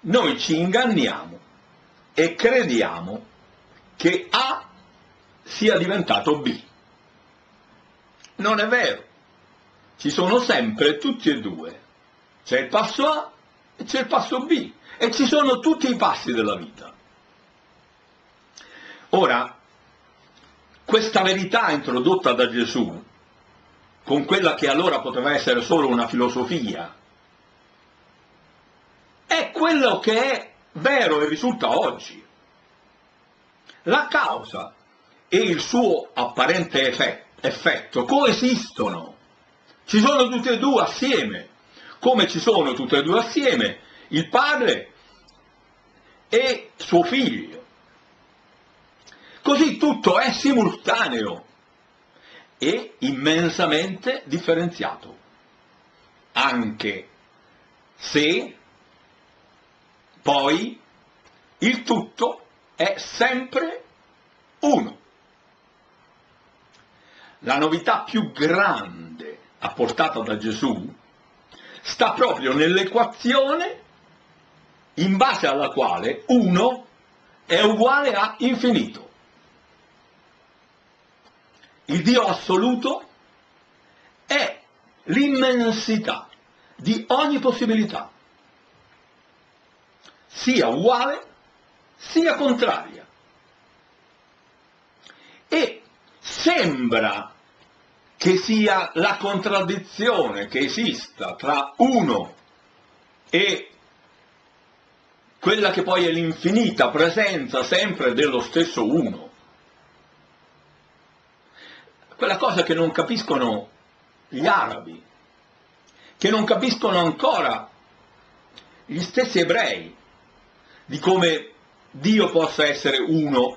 noi ci inganniamo e crediamo che A sia diventato B. Non è vero, ci sono sempre tutti e due, c'è il passo A e c'è il passo B, e ci sono tutti i passi della vita. Ora, questa verità introdotta da Gesù con quella che allora poteva essere solo una filosofia è quello che è vero e risulta oggi. La causa e il suo apparente effetto coesistono, ci sono tutte e due assieme, come ci sono tutte e due assieme il padre e suo figlio. Così tutto è simultaneo e immensamente differenziato, anche se poi il tutto è sempre uno. La novità più grande apportata da Gesù sta proprio nell'equazione in base alla quale uno è uguale a infinito. Il Dio assoluto è l'immensità di ogni possibilità, sia uguale sia contraria, e sembra che sia la contraddizione che esista tra uno e quella che poi è l'infinita presenza sempre dello stesso uno. Quella cosa che non capiscono gli arabi, che non capiscono ancora gli stessi ebrei, di come Dio possa essere uno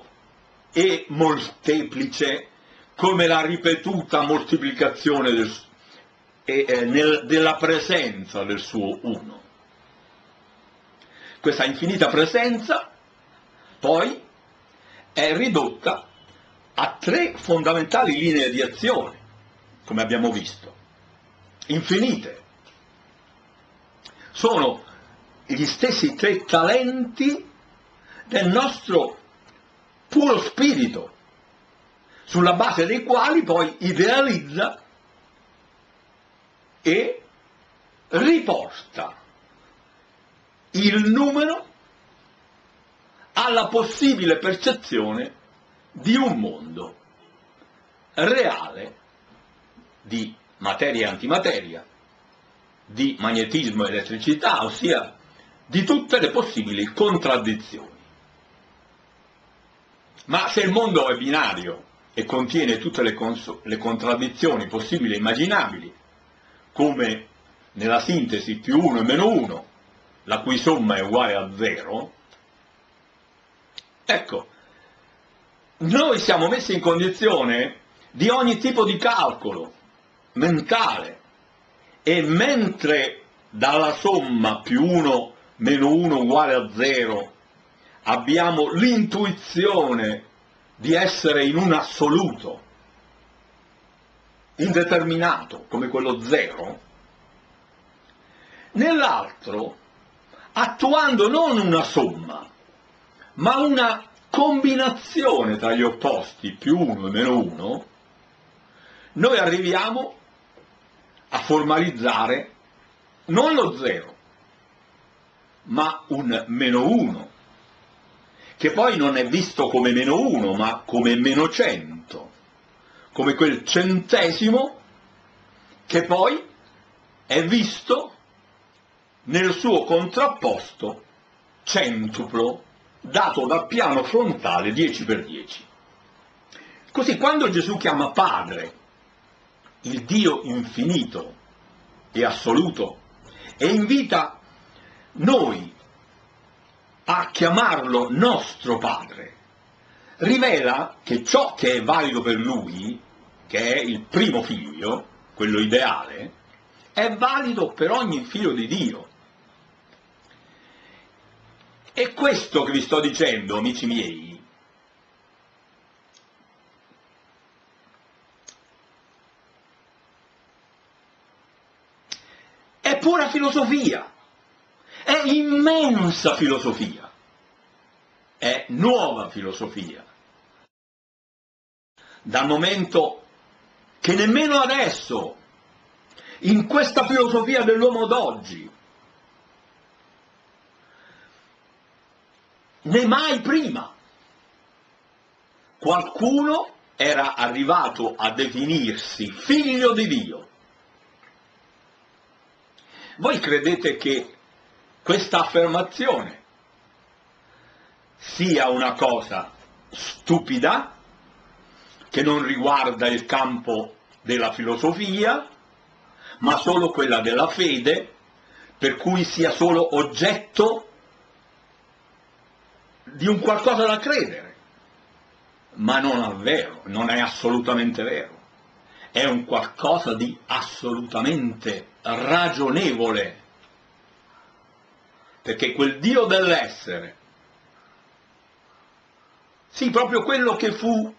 e molteplice, come la ripetuta moltiplicazione della presenza del suo uno. Questa infinita presenza poi è ridotta a tre fondamentali linee di azione, come abbiamo visto, infinite. Sono gli stessi tre talenti del nostro puro spirito, sulla base dei quali poi idealizza e riporta il numero alla possibile percezione di un mondo reale di materia e antimateria, di magnetismo e elettricità, ossia di tutte le possibili contraddizioni. Ma se il mondo è binario e contiene tutte le contraddizioni possibili e immaginabili, come nella sintesi più uno e meno uno, la cui somma è uguale a zero, ecco, noi siamo messi in condizione di ogni tipo di calcolo mentale, e mentre dalla somma più 1 meno 1 uguale a 0 abbiamo l'intuizione di essere in un assoluto indeterminato come quello 0, nell'altro, attuando non una somma ma una combinazione tra gli opposti più 1 e meno 1, noi arriviamo a formalizzare non lo 0, ma un meno 1, che poi non è visto come meno 1, ma come meno 100, come quel centesimo che poi è visto nel suo contrapposto centuplo, dato dal piano frontale 10x10. Così quando Gesù chiama Padre il Dio infinito e assoluto e invita noi a chiamarlo nostro Padre, rivela che ciò che è valido per lui, che è il primo figlio, quello ideale, è valido per ogni figlio di Dio. E questo che vi sto dicendo, amici miei, è pura filosofia, è immensa filosofia, è nuova filosofia, dal momento che nemmeno adesso, in questa filosofia dell'uomo d'oggi, né mai prima qualcuno era arrivato a definirsi figlio di Dio. Voi credete che questa affermazione sia una cosa stupida, che non riguarda il campo della filosofia, ma solo quella della fede, per cui sia solo oggetto di un qualcosa da credere? Ma non è vero, non è assolutamente vero, è un qualcosa di assolutamente ragionevole, perché quel Dio dell'essere, sì, proprio quello che fu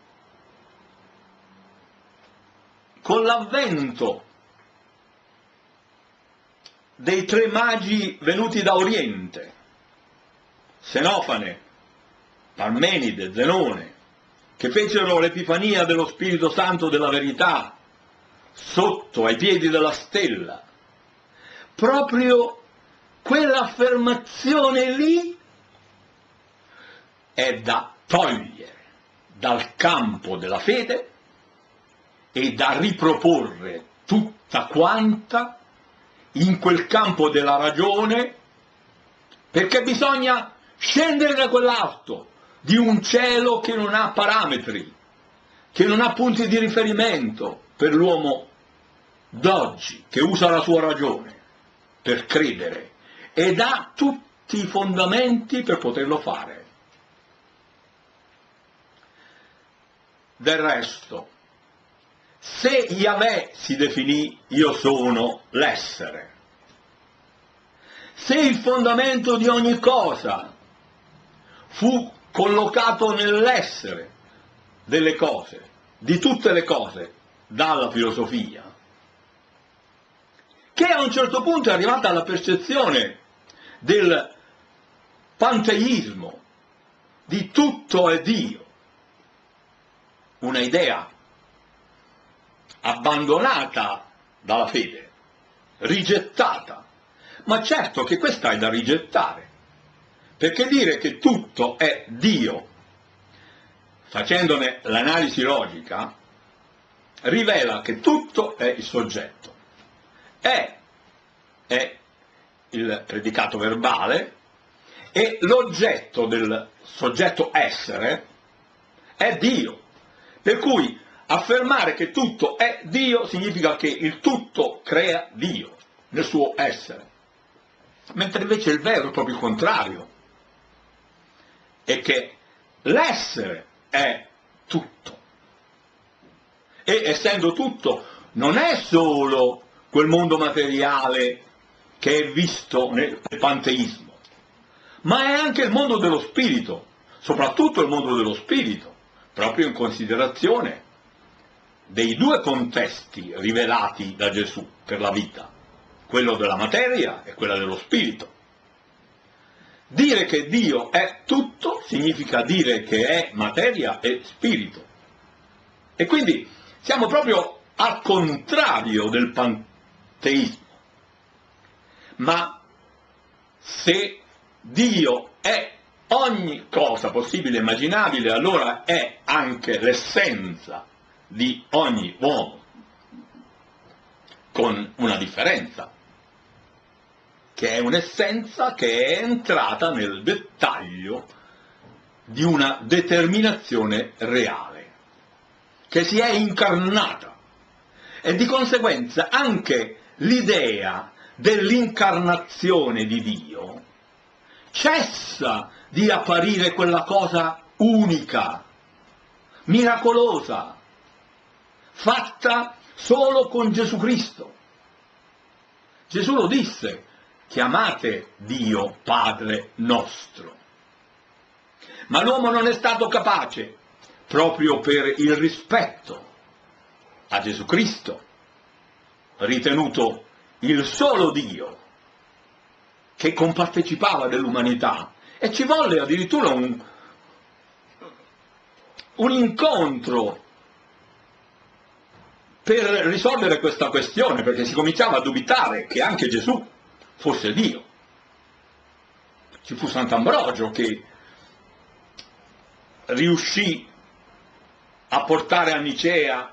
con l'avvento dei tre magi venuti da Oriente, Senofane, Parmenide, Zenone, che fecero l'Epifania dello Spirito Santo della verità sotto ai piedi della stella, proprio quell'affermazione lì è da togliere dal campo della fede e da riproporre tutta quanta in quel campo della ragione, perché bisogna scendere da quell'alto di un cielo che non ha parametri, che non ha punti di riferimento per l'uomo d'oggi, che usa la sua ragione per credere ed ha tutti i fondamenti per poterlo fare. Del resto, se Yahweh si definì io sono l'essere, se il fondamento di ogni cosa fu collocato nell'essere delle cose, di tutte le cose, dalla filosofia, che a un certo punto è arrivata alla percezione del panteismo, di tutto è Dio, una idea abbandonata dalla fede, rigettata. Ma certo che questa è da rigettare, perché dire che tutto è Dio, facendone l'analisi logica, rivela che tutto è il soggetto, è il predicato verbale, e l'oggetto del soggetto essere è Dio. Per cui affermare che tutto è Dio significa che il tutto crea Dio nel suo essere, mentre invece il vero è proprio il contrario, è che l'essere è tutto, e essendo tutto non è solo quel mondo materiale che è visto nel panteismo, ma è anche il mondo dello spirito, soprattutto il mondo dello spirito, proprio in considerazione dei due contesti rivelati da Gesù per la vita, quello della materia e quello dello spirito. Dire che Dio è tutto significa dire che è materia e spirito, e quindi siamo proprio al contrario del panteismo. Ma se Dio è ogni cosa possibile e immaginabile, allora è anche l'essenza di ogni uomo, con una differenza, che è un'essenza che è entrata nel dettaglio di una determinazione reale, che si è incarnata, e di conseguenza anche l'idea dell'incarnazione di Dio cessa di apparire quella cosa unica, miracolosa, fatta solo con Gesù Cristo. Gesù lo disse: chiamate Dio Padre nostro. Ma l'uomo non è stato capace, proprio per il rispetto a Gesù Cristo, ritenuto il solo Dio che compartecipava dell'umanità, e ci volle addirittura un incontro per risolvere questa questione, perché si cominciava a dubitare che anche Gesù fosse Dio. Ci fu Sant'Ambrogio che riuscì a portare a Nicea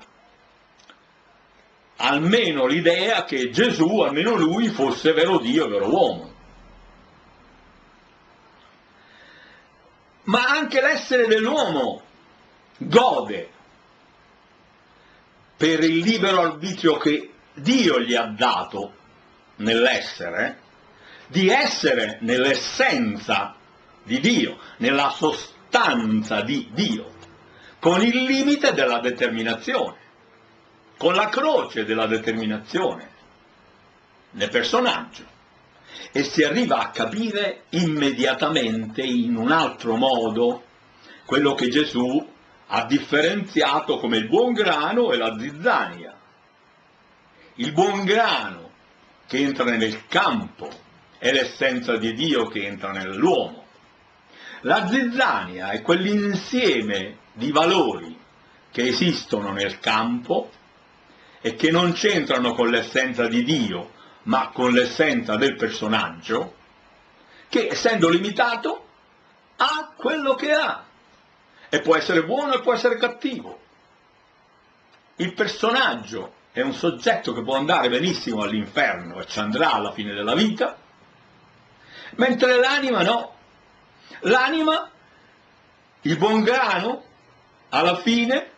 almeno l'idea che Gesù, almeno lui, fosse vero Dio e vero uomo. Ma anche l'essere dell'uomo gode per il libero arbitrio che Dio gli ha dato nell'essere, di essere nell'essenza di Dio, nella sostanza di Dio, con il limite della determinazione, con la croce della determinazione nel personaggio, e si arriva a capire immediatamente in un altro modo quello che Gesù ha differenziato come il buon grano e la zizzania. Il buon grano che entra nel campo è l'essenza di Dio che entra nell'uomo. La zizzania è quell'insieme di valori che esistono nel campo e che non c'entrano con l'essenza di Dio, ma con l'essenza del personaggio, che essendo limitato ha quello che ha, e può essere buono e può essere cattivo. Il personaggio è un soggetto che può andare benissimo all'inferno e ci andrà alla fine della vita, mentre l'anima no. L'anima, il buon grano, alla fine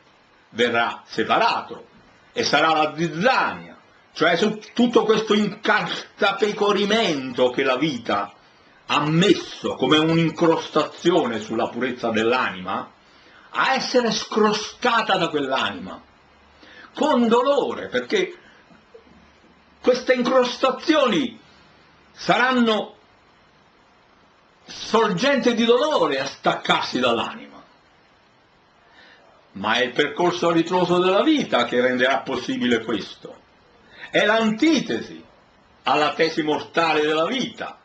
verrà separato e sarà la zizzania, cioè tutto questo incartapecorimento che la vita ha messo come un'incrostazione sulla purezza dell'anima, a essere scrostata da quell'anima con dolore, perché queste incrostazioni saranno sorgente di dolore a staccarsi dall'anima, ma è il percorso ritroso della vita che renderà possibile questo. È l'antitesi alla tesi mortale della vita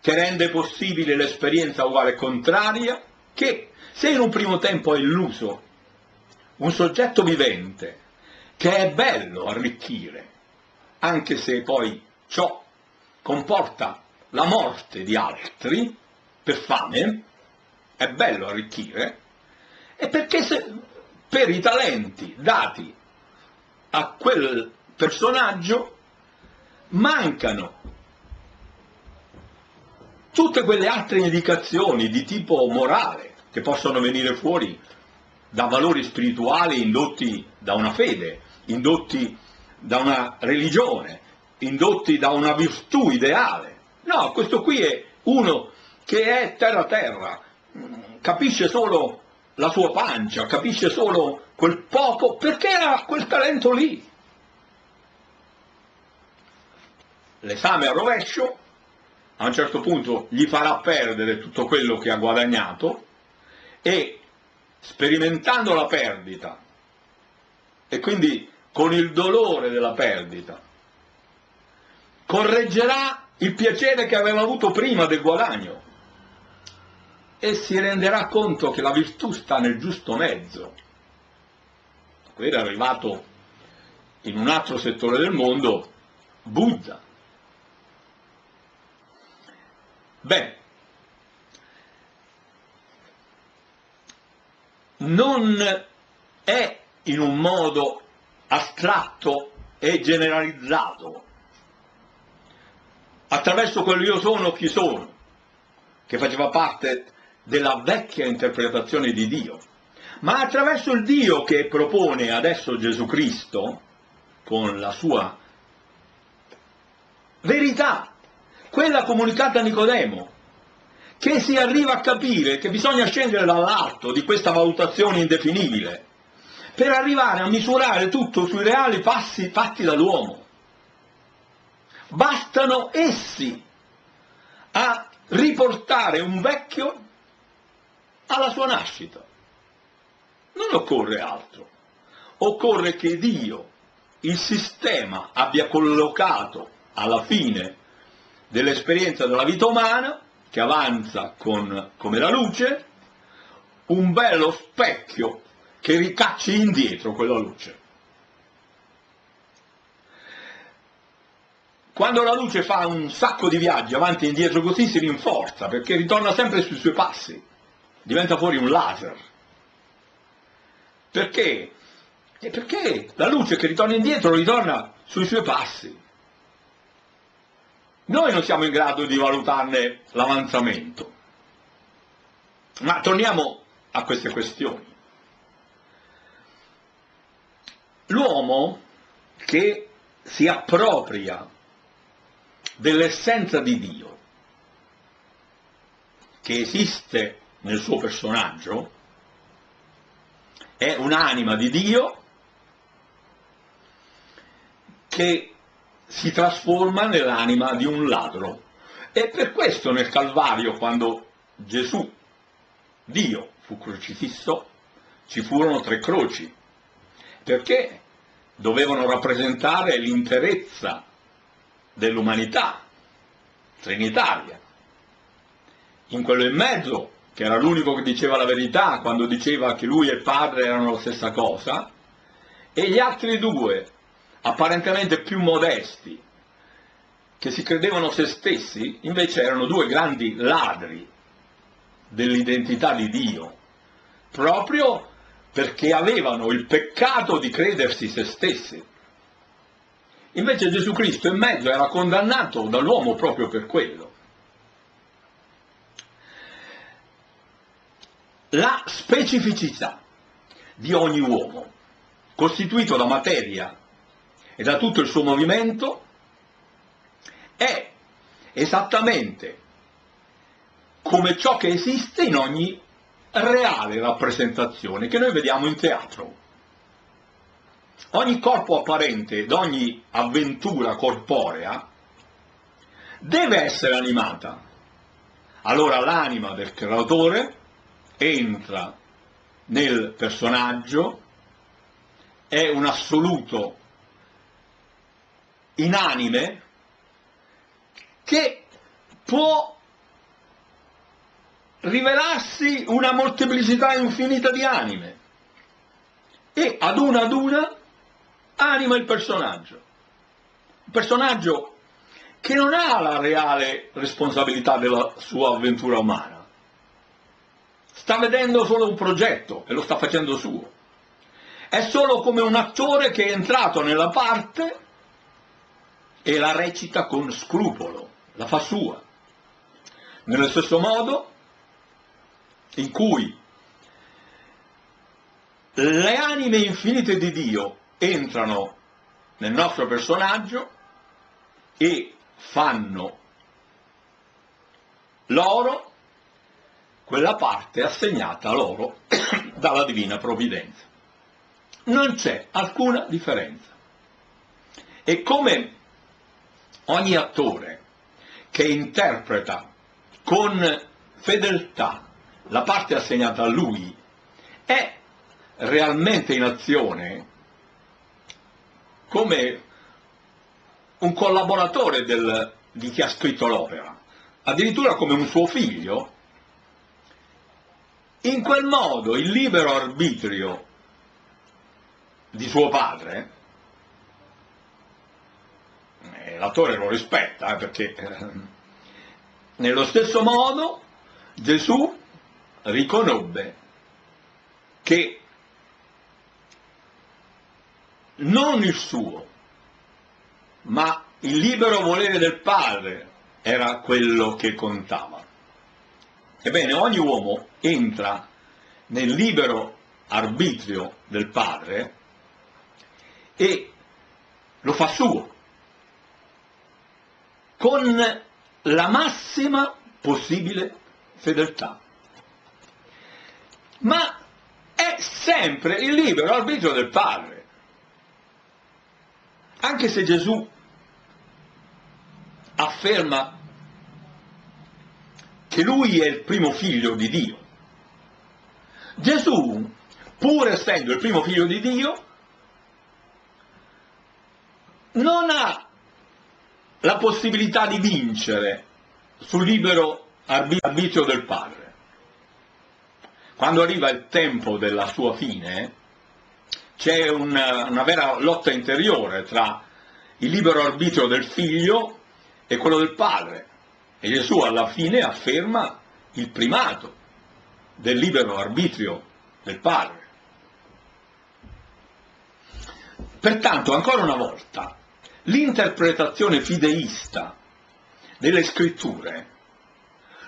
che rende possibile l'esperienza uguale e contraria, che se in un primo tempo è illuso un soggetto vivente che è bello arricchire, anche se poi ciò comporta la morte di altri per fame, è bello arricchire, e perché per i talenti dati a quel personaggio mancano tutte quelle altre indicazioni di tipo morale che possono venire fuori da valori spirituali indotti da una fede, indotti da una religione, indotti da una virtù ideale. No, questo qui è uno che è terra-terra, capisce solo la sua pancia, capisce solo quel poco, perché ha quel talento lì. L'esame a rovescio a un certo punto gli farà perdere tutto quello che ha guadagnato, e sperimentando la perdita, e quindi con il dolore della perdita, correggerà il piacere che aveva avuto prima del guadagno e si renderà conto che la virtù sta nel giusto mezzo. Era arrivato in un altro settore del mondo Buddha. Beh, non è in un modo astratto e generalizzato, attraverso quel io sono chi sono, che faceva parte della vecchia interpretazione di Dio, ma attraverso il Dio che propone adesso Gesù Cristo, con la sua verità, quella comunicata a Nicodemo, che si arriva a capire che bisogna scendere dall'alto di questa valutazione indefinibile per arrivare a misurare tutto sui reali passi fatti dall'uomo. Bastano essi a riportare un vecchio alla sua nascita. Non occorre altro. Occorre che Dio, il sistema, abbia collocato alla fine dell'esperienza della vita umana, che avanza come la luce, un bello specchio che ricacci indietro quella luce. Quando la luce fa un sacco di viaggi avanti e indietro così, si rinforza, perché ritorna sempre sui suoi passi, diventa fuori un laser. Perché? E perché la luce che ritorna indietro ritorna sui suoi passi. Noi non siamo in grado di valutarne l'avanzamento. Ma torniamo a queste questioni. L'uomo che si appropria dell'essenza di Dio, che esiste nel suo personaggio, è un'anima di Dio che si trasforma nell'anima di un ladro. E per questo nel Calvario, quando Gesù, Dio, fu crocifisso, ci furono 3 croci, perché dovevano rappresentare l'interezza dell'umanità trinitaria. In quello in mezzo, che era l'unico che diceva la verità quando diceva che lui e il Padre erano la stessa cosa, e gli altri 2, apparentemente più modesti, che si credevano se stessi, invece erano 2 grandi ladri dell'identità di Dio, proprio perché avevano il peccato di credersi se stessi. Invece Gesù Cristo in mezzo era condannato dall'uomo proprio per quello. La specificità di ogni uomo, costituito da materia e da tutto il suo movimento, è esattamente come ciò che esiste in ogni reale rappresentazione che noi vediamo in teatro. Ogni corpo apparente ed ogni avventura corporea deve essere animata. Allora l'anima del creatore entra nel personaggio, è un assoluto inanime che può rivelarsi una molteplicità infinita di anime, e ad una anima il personaggio. Un personaggio che non ha la reale responsabilità della sua avventura umana, sta vedendo solo un progetto e lo sta facendo suo. È solo come un attore che è entrato nella parte e la recita con scrupolo, la fa sua. Nello stesso modo in cui le anime infinite di Dio entrano nel nostro personaggio e fanno loro quella parte assegnata loro dalla divina provvidenza. Non c'è alcuna differenza. E come ogni attore che interpreta con fedeltà la parte assegnata a lui è realmente in azione come un collaboratore di chi ha scritto l'opera, addirittura come un suo figlio. In quel modo il libero arbitrio di suo padre, l'attore lo rispetta, perché nello stesso modo Gesù riconobbe che non il suo, ma il libero volere del Padre era quello che contava. Ebbene, ogni uomo entra nel libero arbitrio del Padre e lo fa suo, con la massima possibile fedeltà. Ma è sempre il libero arbitrio del Padre. Anche se Gesù afferma che lui è il primo figlio di Dio, Gesù, pur essendo il primo figlio di Dio, non ha la possibilità di vincere sul libero arbitrio del Padre. Quando arriva il tempo della sua fine, c'è una vera lotta interiore tra il libero arbitrio del figlio e quello del padre, e Gesù alla fine afferma il primato del libero arbitrio del padre. Pertanto, ancora una volta, l'interpretazione fideista delle scritture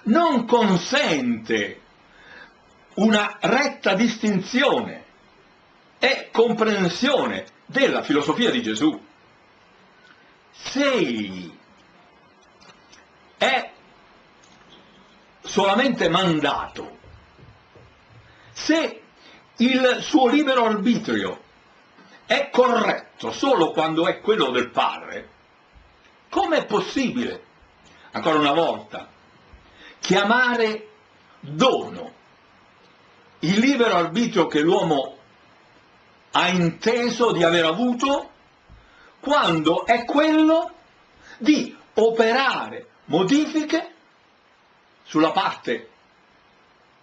non consente una retta distinzione e comprensione della filosofia di Gesù. Se è solamente mandato, se il suo libero arbitrio è corretto solo quando è quello del Padre, com'è possibile, ancora una volta, chiamare dono il libero arbitrio che l'uomo ha inteso di aver avuto, quando è quello di operare modifiche sulla parte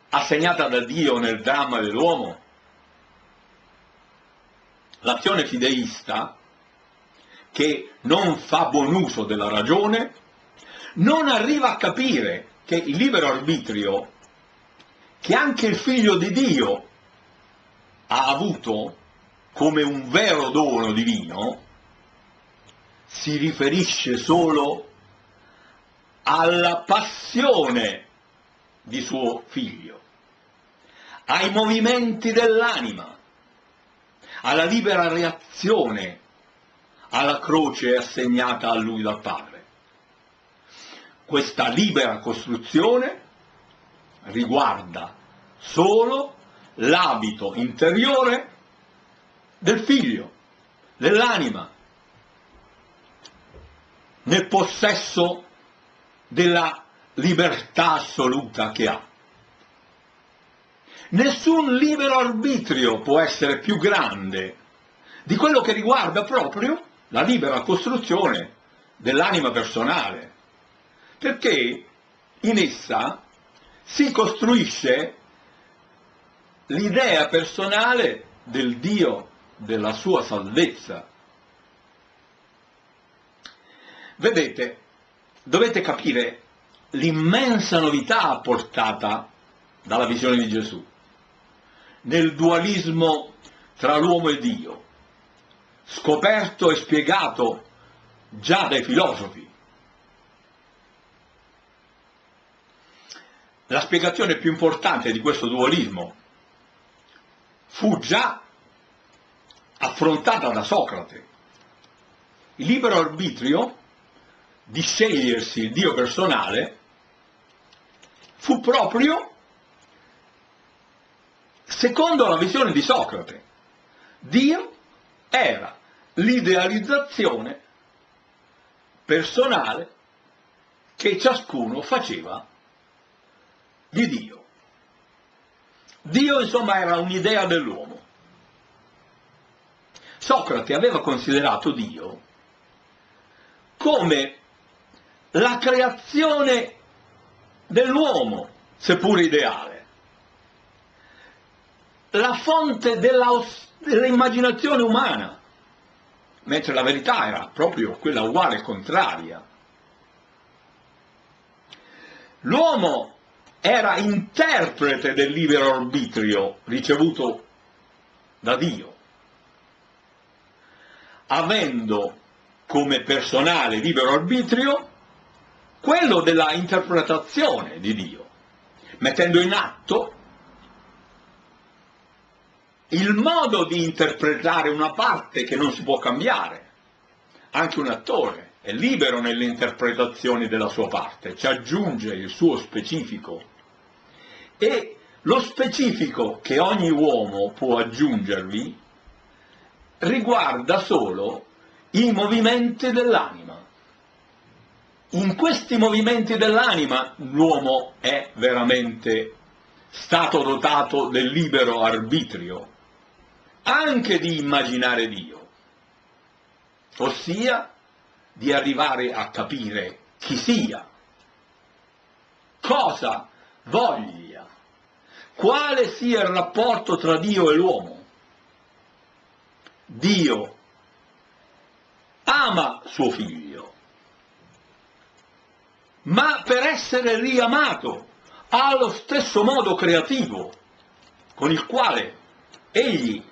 assegnata da Dio nel dramma dell'uomo? L'azione fideista, che non fa buon uso della ragione, non arriva a capire che il libero arbitrio, che anche il Figlio di Dio ha avuto come un vero dono divino, si riferisce solo alla passione di suo Figlio, ai movimenti dell'anima, alla libera reazione alla croce assegnata a lui dal Padre. Questa libera costruzione riguarda solo l'abito interiore del Figlio, dell'anima, nel possesso della libertà assoluta che ha. Nessun libero arbitrio può essere più grande di quello che riguarda proprio la libera costruzione dell'anima personale, perché in essa si costruisce l'idea personale del Dio, della sua salvezza. Vedete, dovete capire l'immensa novità apportata dalla visione di Gesù nel dualismo tra l'uomo e Dio, scoperto e spiegato già dai filosofi. La spiegazione più importante di questo dualismo fu già affrontata da Socrate. Il libero arbitrio di scegliersi il Dio personale fu proprio secondo la visione di Socrate. Dio era l'idealizzazione personale che ciascuno faceva di Dio. Dio, insomma, era un'idea dell'uomo. Socrate aveva considerato Dio come la creazione dell'uomo, seppur ideale, la fonte dell'immaginazione umana, mentre la verità era proprio quella uguale e contraria. L'uomo era interprete del libero arbitrio ricevuto da Dio, avendo come personale libero arbitrio quello della interpretazione di Dio, mettendo in atto il modo di interpretare una parte che non si può cambiare. Anche un attore è libero nelle interpretazioni della sua parte, ci aggiunge il suo specifico, e lo specifico che ogni uomo può aggiungervi riguarda solo i movimenti dell'anima. In questi movimenti dell'anima l'uomo è veramente stato dotato del libero arbitrio, anche di immaginare Dio, ossia di arrivare a capire chi sia, cosa voglia, quale sia il rapporto tra Dio e l'uomo. Dio ama suo Figlio, ma per essere riamato ha lo stesso modo creativo con il quale egli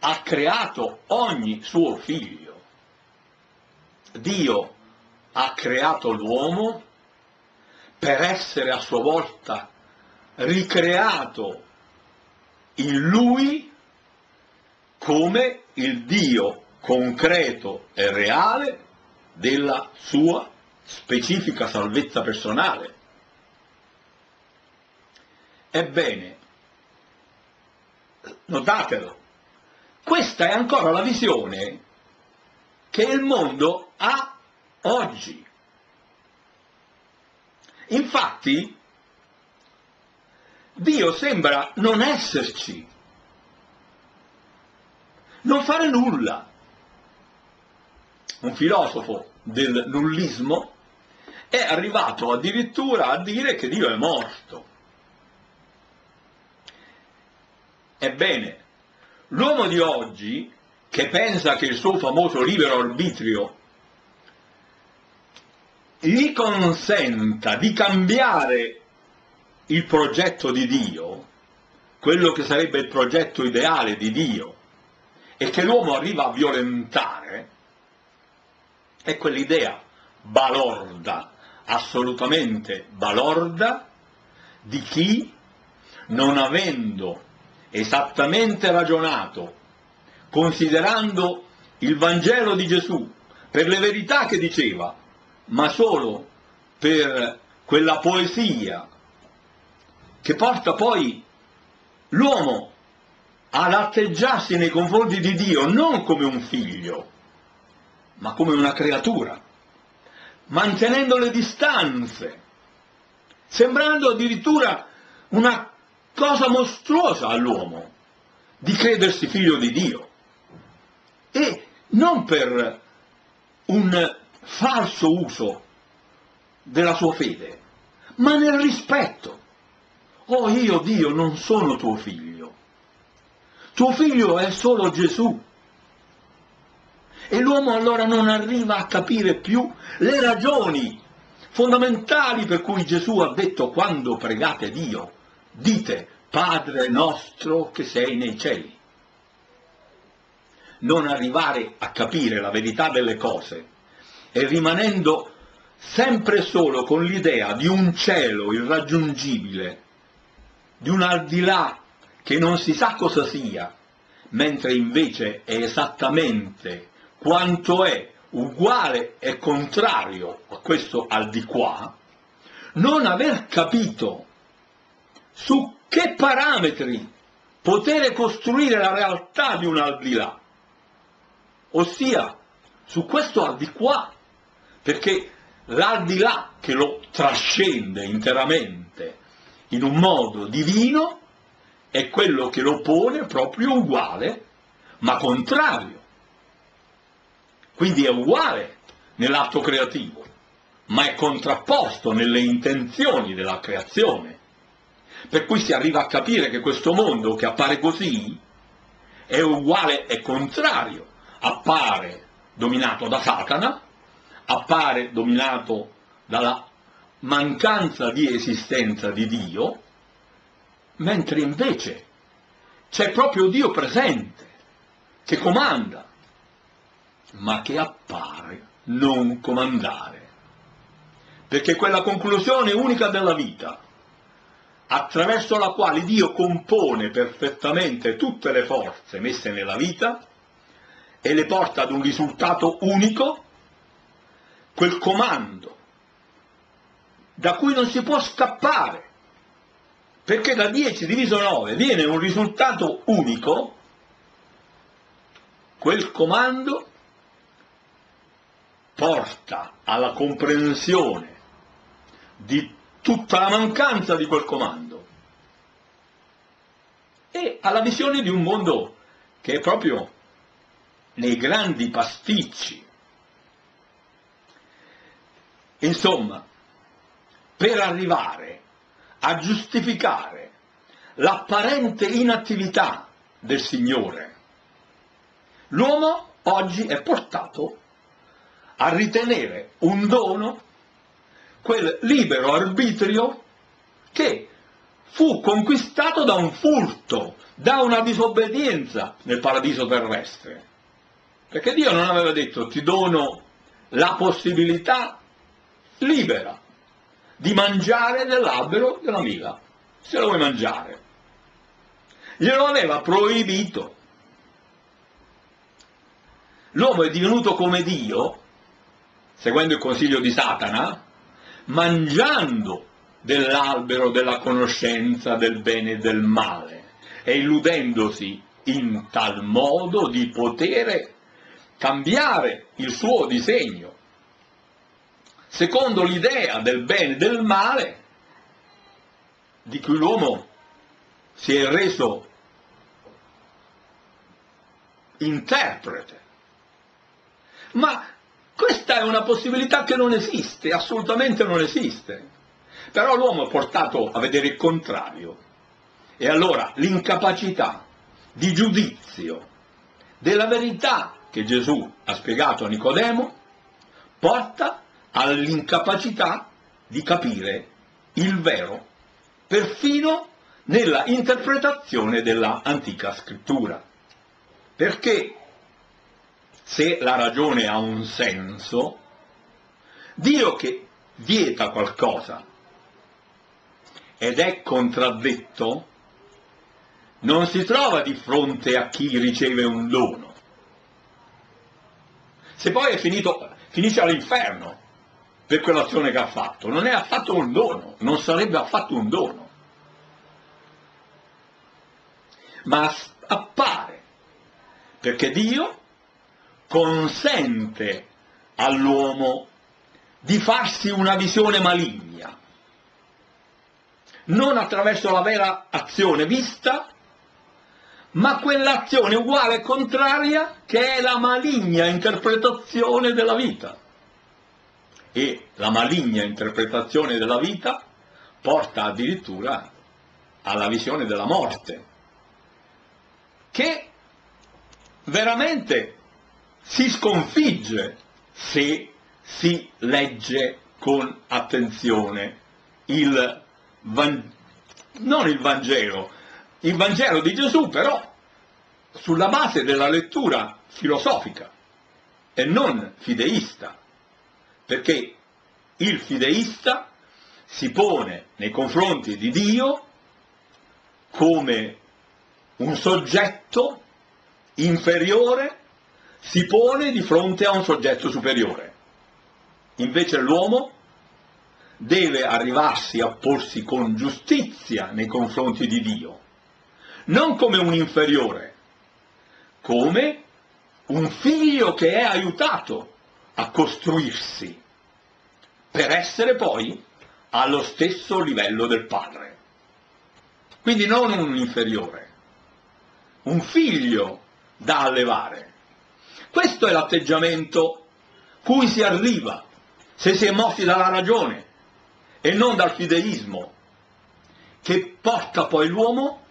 ha creato ogni suo figlio. Dio ha creato l'uomo per essere a sua volta ricreato in lui come il Dio concreto e reale della sua specifica salvezza personale. Ebbene, notatelo, questa è ancora la visione che il mondo ha oggi. Infatti, Dio sembra non esserci, non fare nulla. Un filosofo del nullismo è arrivato addirittura a dire che Dio è morto. Ebbene, l'uomo di oggi, che pensa che il suo famoso libero arbitrio gli consenta di cambiare il progetto di Dio, quello che sarebbe il progetto ideale di Dio, e che l'uomo arriva a violentare, è quell'idea balorda, assolutamente balorda, di chi, non avendo esattamente ragionato, considerando il Vangelo di Gesù per le verità che diceva, ma solo per quella poesia che porta poi l'uomo ad atteggiarsi nei confronti di Dio non come un figlio, ma come una creatura, mantenendo le distanze, sembrando addirittura una cosa mostruosa all'uomo di credersi figlio di Dio. E non per un falso uso della sua fede, ma nel rispetto. Oh, io Dio non sono tuo figlio è solo Gesù. E l'uomo allora non arriva a capire più le ragioni fondamentali per cui Gesù ha detto: quando pregate Dio, dite Padre nostro che sei nei cieli. Non arrivare a capire la verità delle cose e rimanendo sempre solo con l'idea di un cielo irraggiungibile, di un al di là che non si sa cosa sia, mentre invece è esattamente quanto è uguale e contrario a questo al di qua, non aver capito su che parametri poter costruire la realtà di un al di là, ossia su questo al di qua, perché l'al di là che lo trascende interamente in un modo divino è quello che lo pone proprio uguale ma contrario, quindi è uguale nell'atto creativo ma è contrapposto nelle intenzioni della creazione, per cui si arriva a capire che questo mondo che appare così è uguale e contrario, appare dominato da Satana, appare dominato dalla mancanza di esistenza di Dio, mentre invece c'è proprio Dio presente, che comanda, ma che appare non comandare. Perché quella conclusione unica della vita, attraverso la quale Dio compone perfettamente tutte le forze messe nella vita, e le porta ad un risultato unico, quel comando da cui non si può scappare, perché da 10 diviso 9 viene un risultato unico, quel comando porta alla comprensione di tutta la mancanza di quel comando e alla visione di un mondo che è proprio nei grandi pasticci. Insomma, per arrivare a giustificare l'apparente inattività del Signore, l'uomo oggi è portato a ritenere un dono quel libero arbitrio che fu conquistato da un furto, da una disobbedienza nel paradiso terrestre, perché Dio non aveva detto ti dono la possibilità libera di mangiare dell'albero della mela, se lo vuoi mangiare, glielo aveva proibito. L'uomo è divenuto come Dio, seguendo il consiglio di Satana, mangiando dell'albero della conoscenza del bene e del male e illudendosi in tal modo di potere cambiare il suo disegno, secondo l'idea del bene e del male di cui l'uomo si è reso interprete. Ma questa è una possibilità che non esiste, assolutamente non esiste. Però l'uomo è portato a vedere il contrario. E allora l'incapacità di giudizio della verità che Gesù ha spiegato a Nicodemo porta all'incapacità di capire il vero, perfino nella interpretazione della antica scrittura. Perché se la ragione ha un senso, Dio che vieta qualcosa ed è contraddetto, non si trova di fronte a chi riceve un dono. Se poi è finisce all'inferno per quell'azione che ha fatto, non è affatto un dono, non sarebbe affatto un dono, ma appare perché Dio consente all'uomo di farsi una visione maligna, non attraverso la vera azione vista, ma quell'azione uguale e contraria che è la maligna interpretazione della vita. E la maligna interpretazione della vita porta addirittura alla visione della morte, che veramente si sconfigge se si legge con attenzione il Vangelo di Gesù, però sulla base della lettura filosofica e non fideista, perché il fideista si pone nei confronti di Dio come un soggetto inferiore, si pone di fronte a un soggetto superiore. Invece l'uomo deve arrivarsi a porsi con giustizia nei confronti di Dio, non come un inferiore, come un figlio che è aiutato a costruirsi per essere poi allo stesso livello del padre. Quindi non un inferiore, un figlio da allevare. Questo è l'atteggiamento cui si arriva se si è mossi dalla ragione e non dal fideismo, che porta poi l'uomo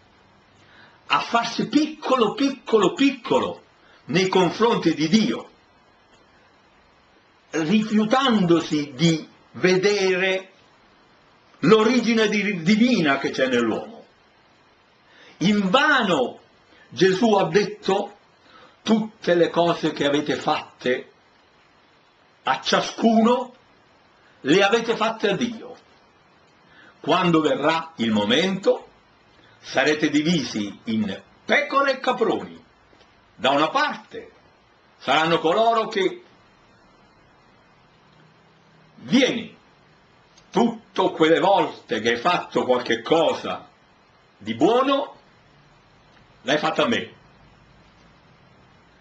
a farsi piccolo, piccolo, piccolo nei confronti di Dio, rifiutandosi di vedere l'origine divina che c'è nell'uomo. Invano Gesù ha detto: tutte le cose che avete fatte a ciascuno le avete fatte a Dio. Quando verrà il momento sarete divisi in pecore e caproni. Da una parte saranno coloro che vieni tutte quelle volte che hai fatto qualche cosa di buono, l'hai fatta a me.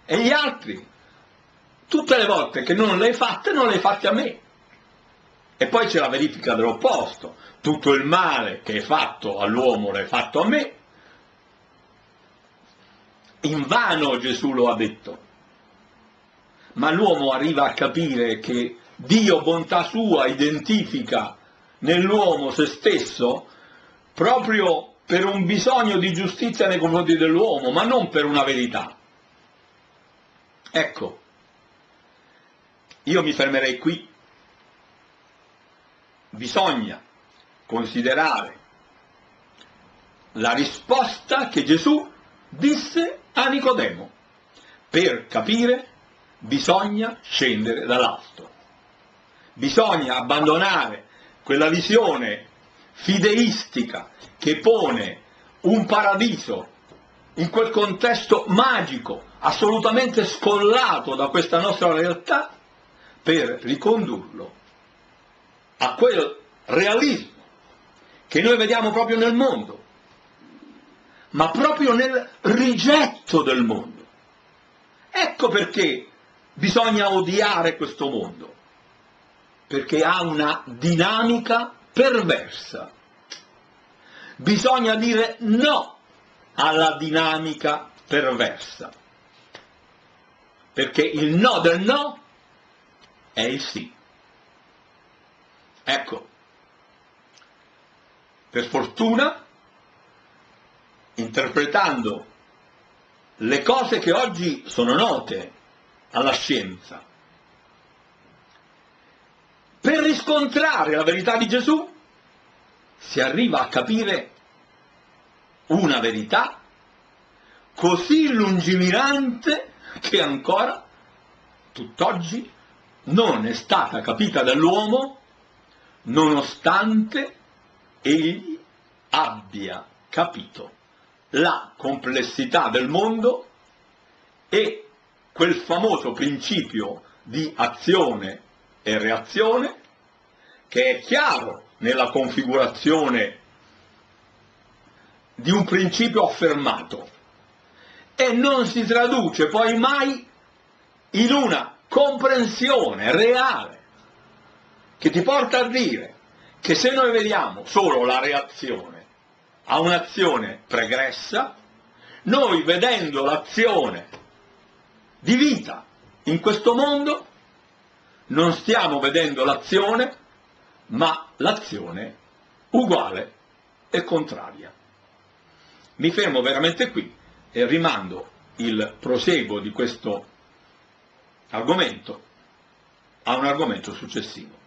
E gli altri, tutte le volte che non le hai fatte, non le hai fatte a me. E poi c'è la verifica dell'opposto: tutto il male che hai fatto all'uomo l'hai fatto a me. Invano Gesù lo ha detto. Ma l'uomo arriva a capire che Dio, bontà sua, identifica nell'uomo se stesso proprio per un bisogno di giustizia nei confronti dell'uomo, ma non per una verità. Ecco, io mi fermerei qui. Bisogna considerare la risposta che Gesù disse a Nicodemo: per capire bisogna scendere dall'alto, bisogna abbandonare quella visione fideistica che pone un paradiso in quel contesto magico, assolutamente scollato da questa nostra realtà, per ricondurlo a quel realismo che noi vediamo proprio nel mondo, ma proprio nel rigetto del mondo. Ecco perché bisogna odiare questo mondo, perché ha una dinamica perversa. Bisogna dire no alla dinamica perversa, perché il no del no è il sì. Ecco, per fortuna, interpretando le cose che oggi sono note alla scienza, per riscontrare la verità di Gesù si arriva a capire una verità così lungimirante che ancora tutt'oggi non è stata capita dall'uomo, nonostante egli abbia capito la complessità del mondo e quel famoso principio di azione e reazione che è chiaro nella configurazione di un principio affermato e non si traduce poi mai in una comprensione reale che ti porta a dire che se noi vediamo solo la reazione a un'azione pregressa, noi vedendo l'azione di vita in questo mondo non stiamo vedendo l'azione, ma l'azione uguale e contraria. Mi fermo veramente qui e rimando il proseguo di questo argomento a un argomento successivo.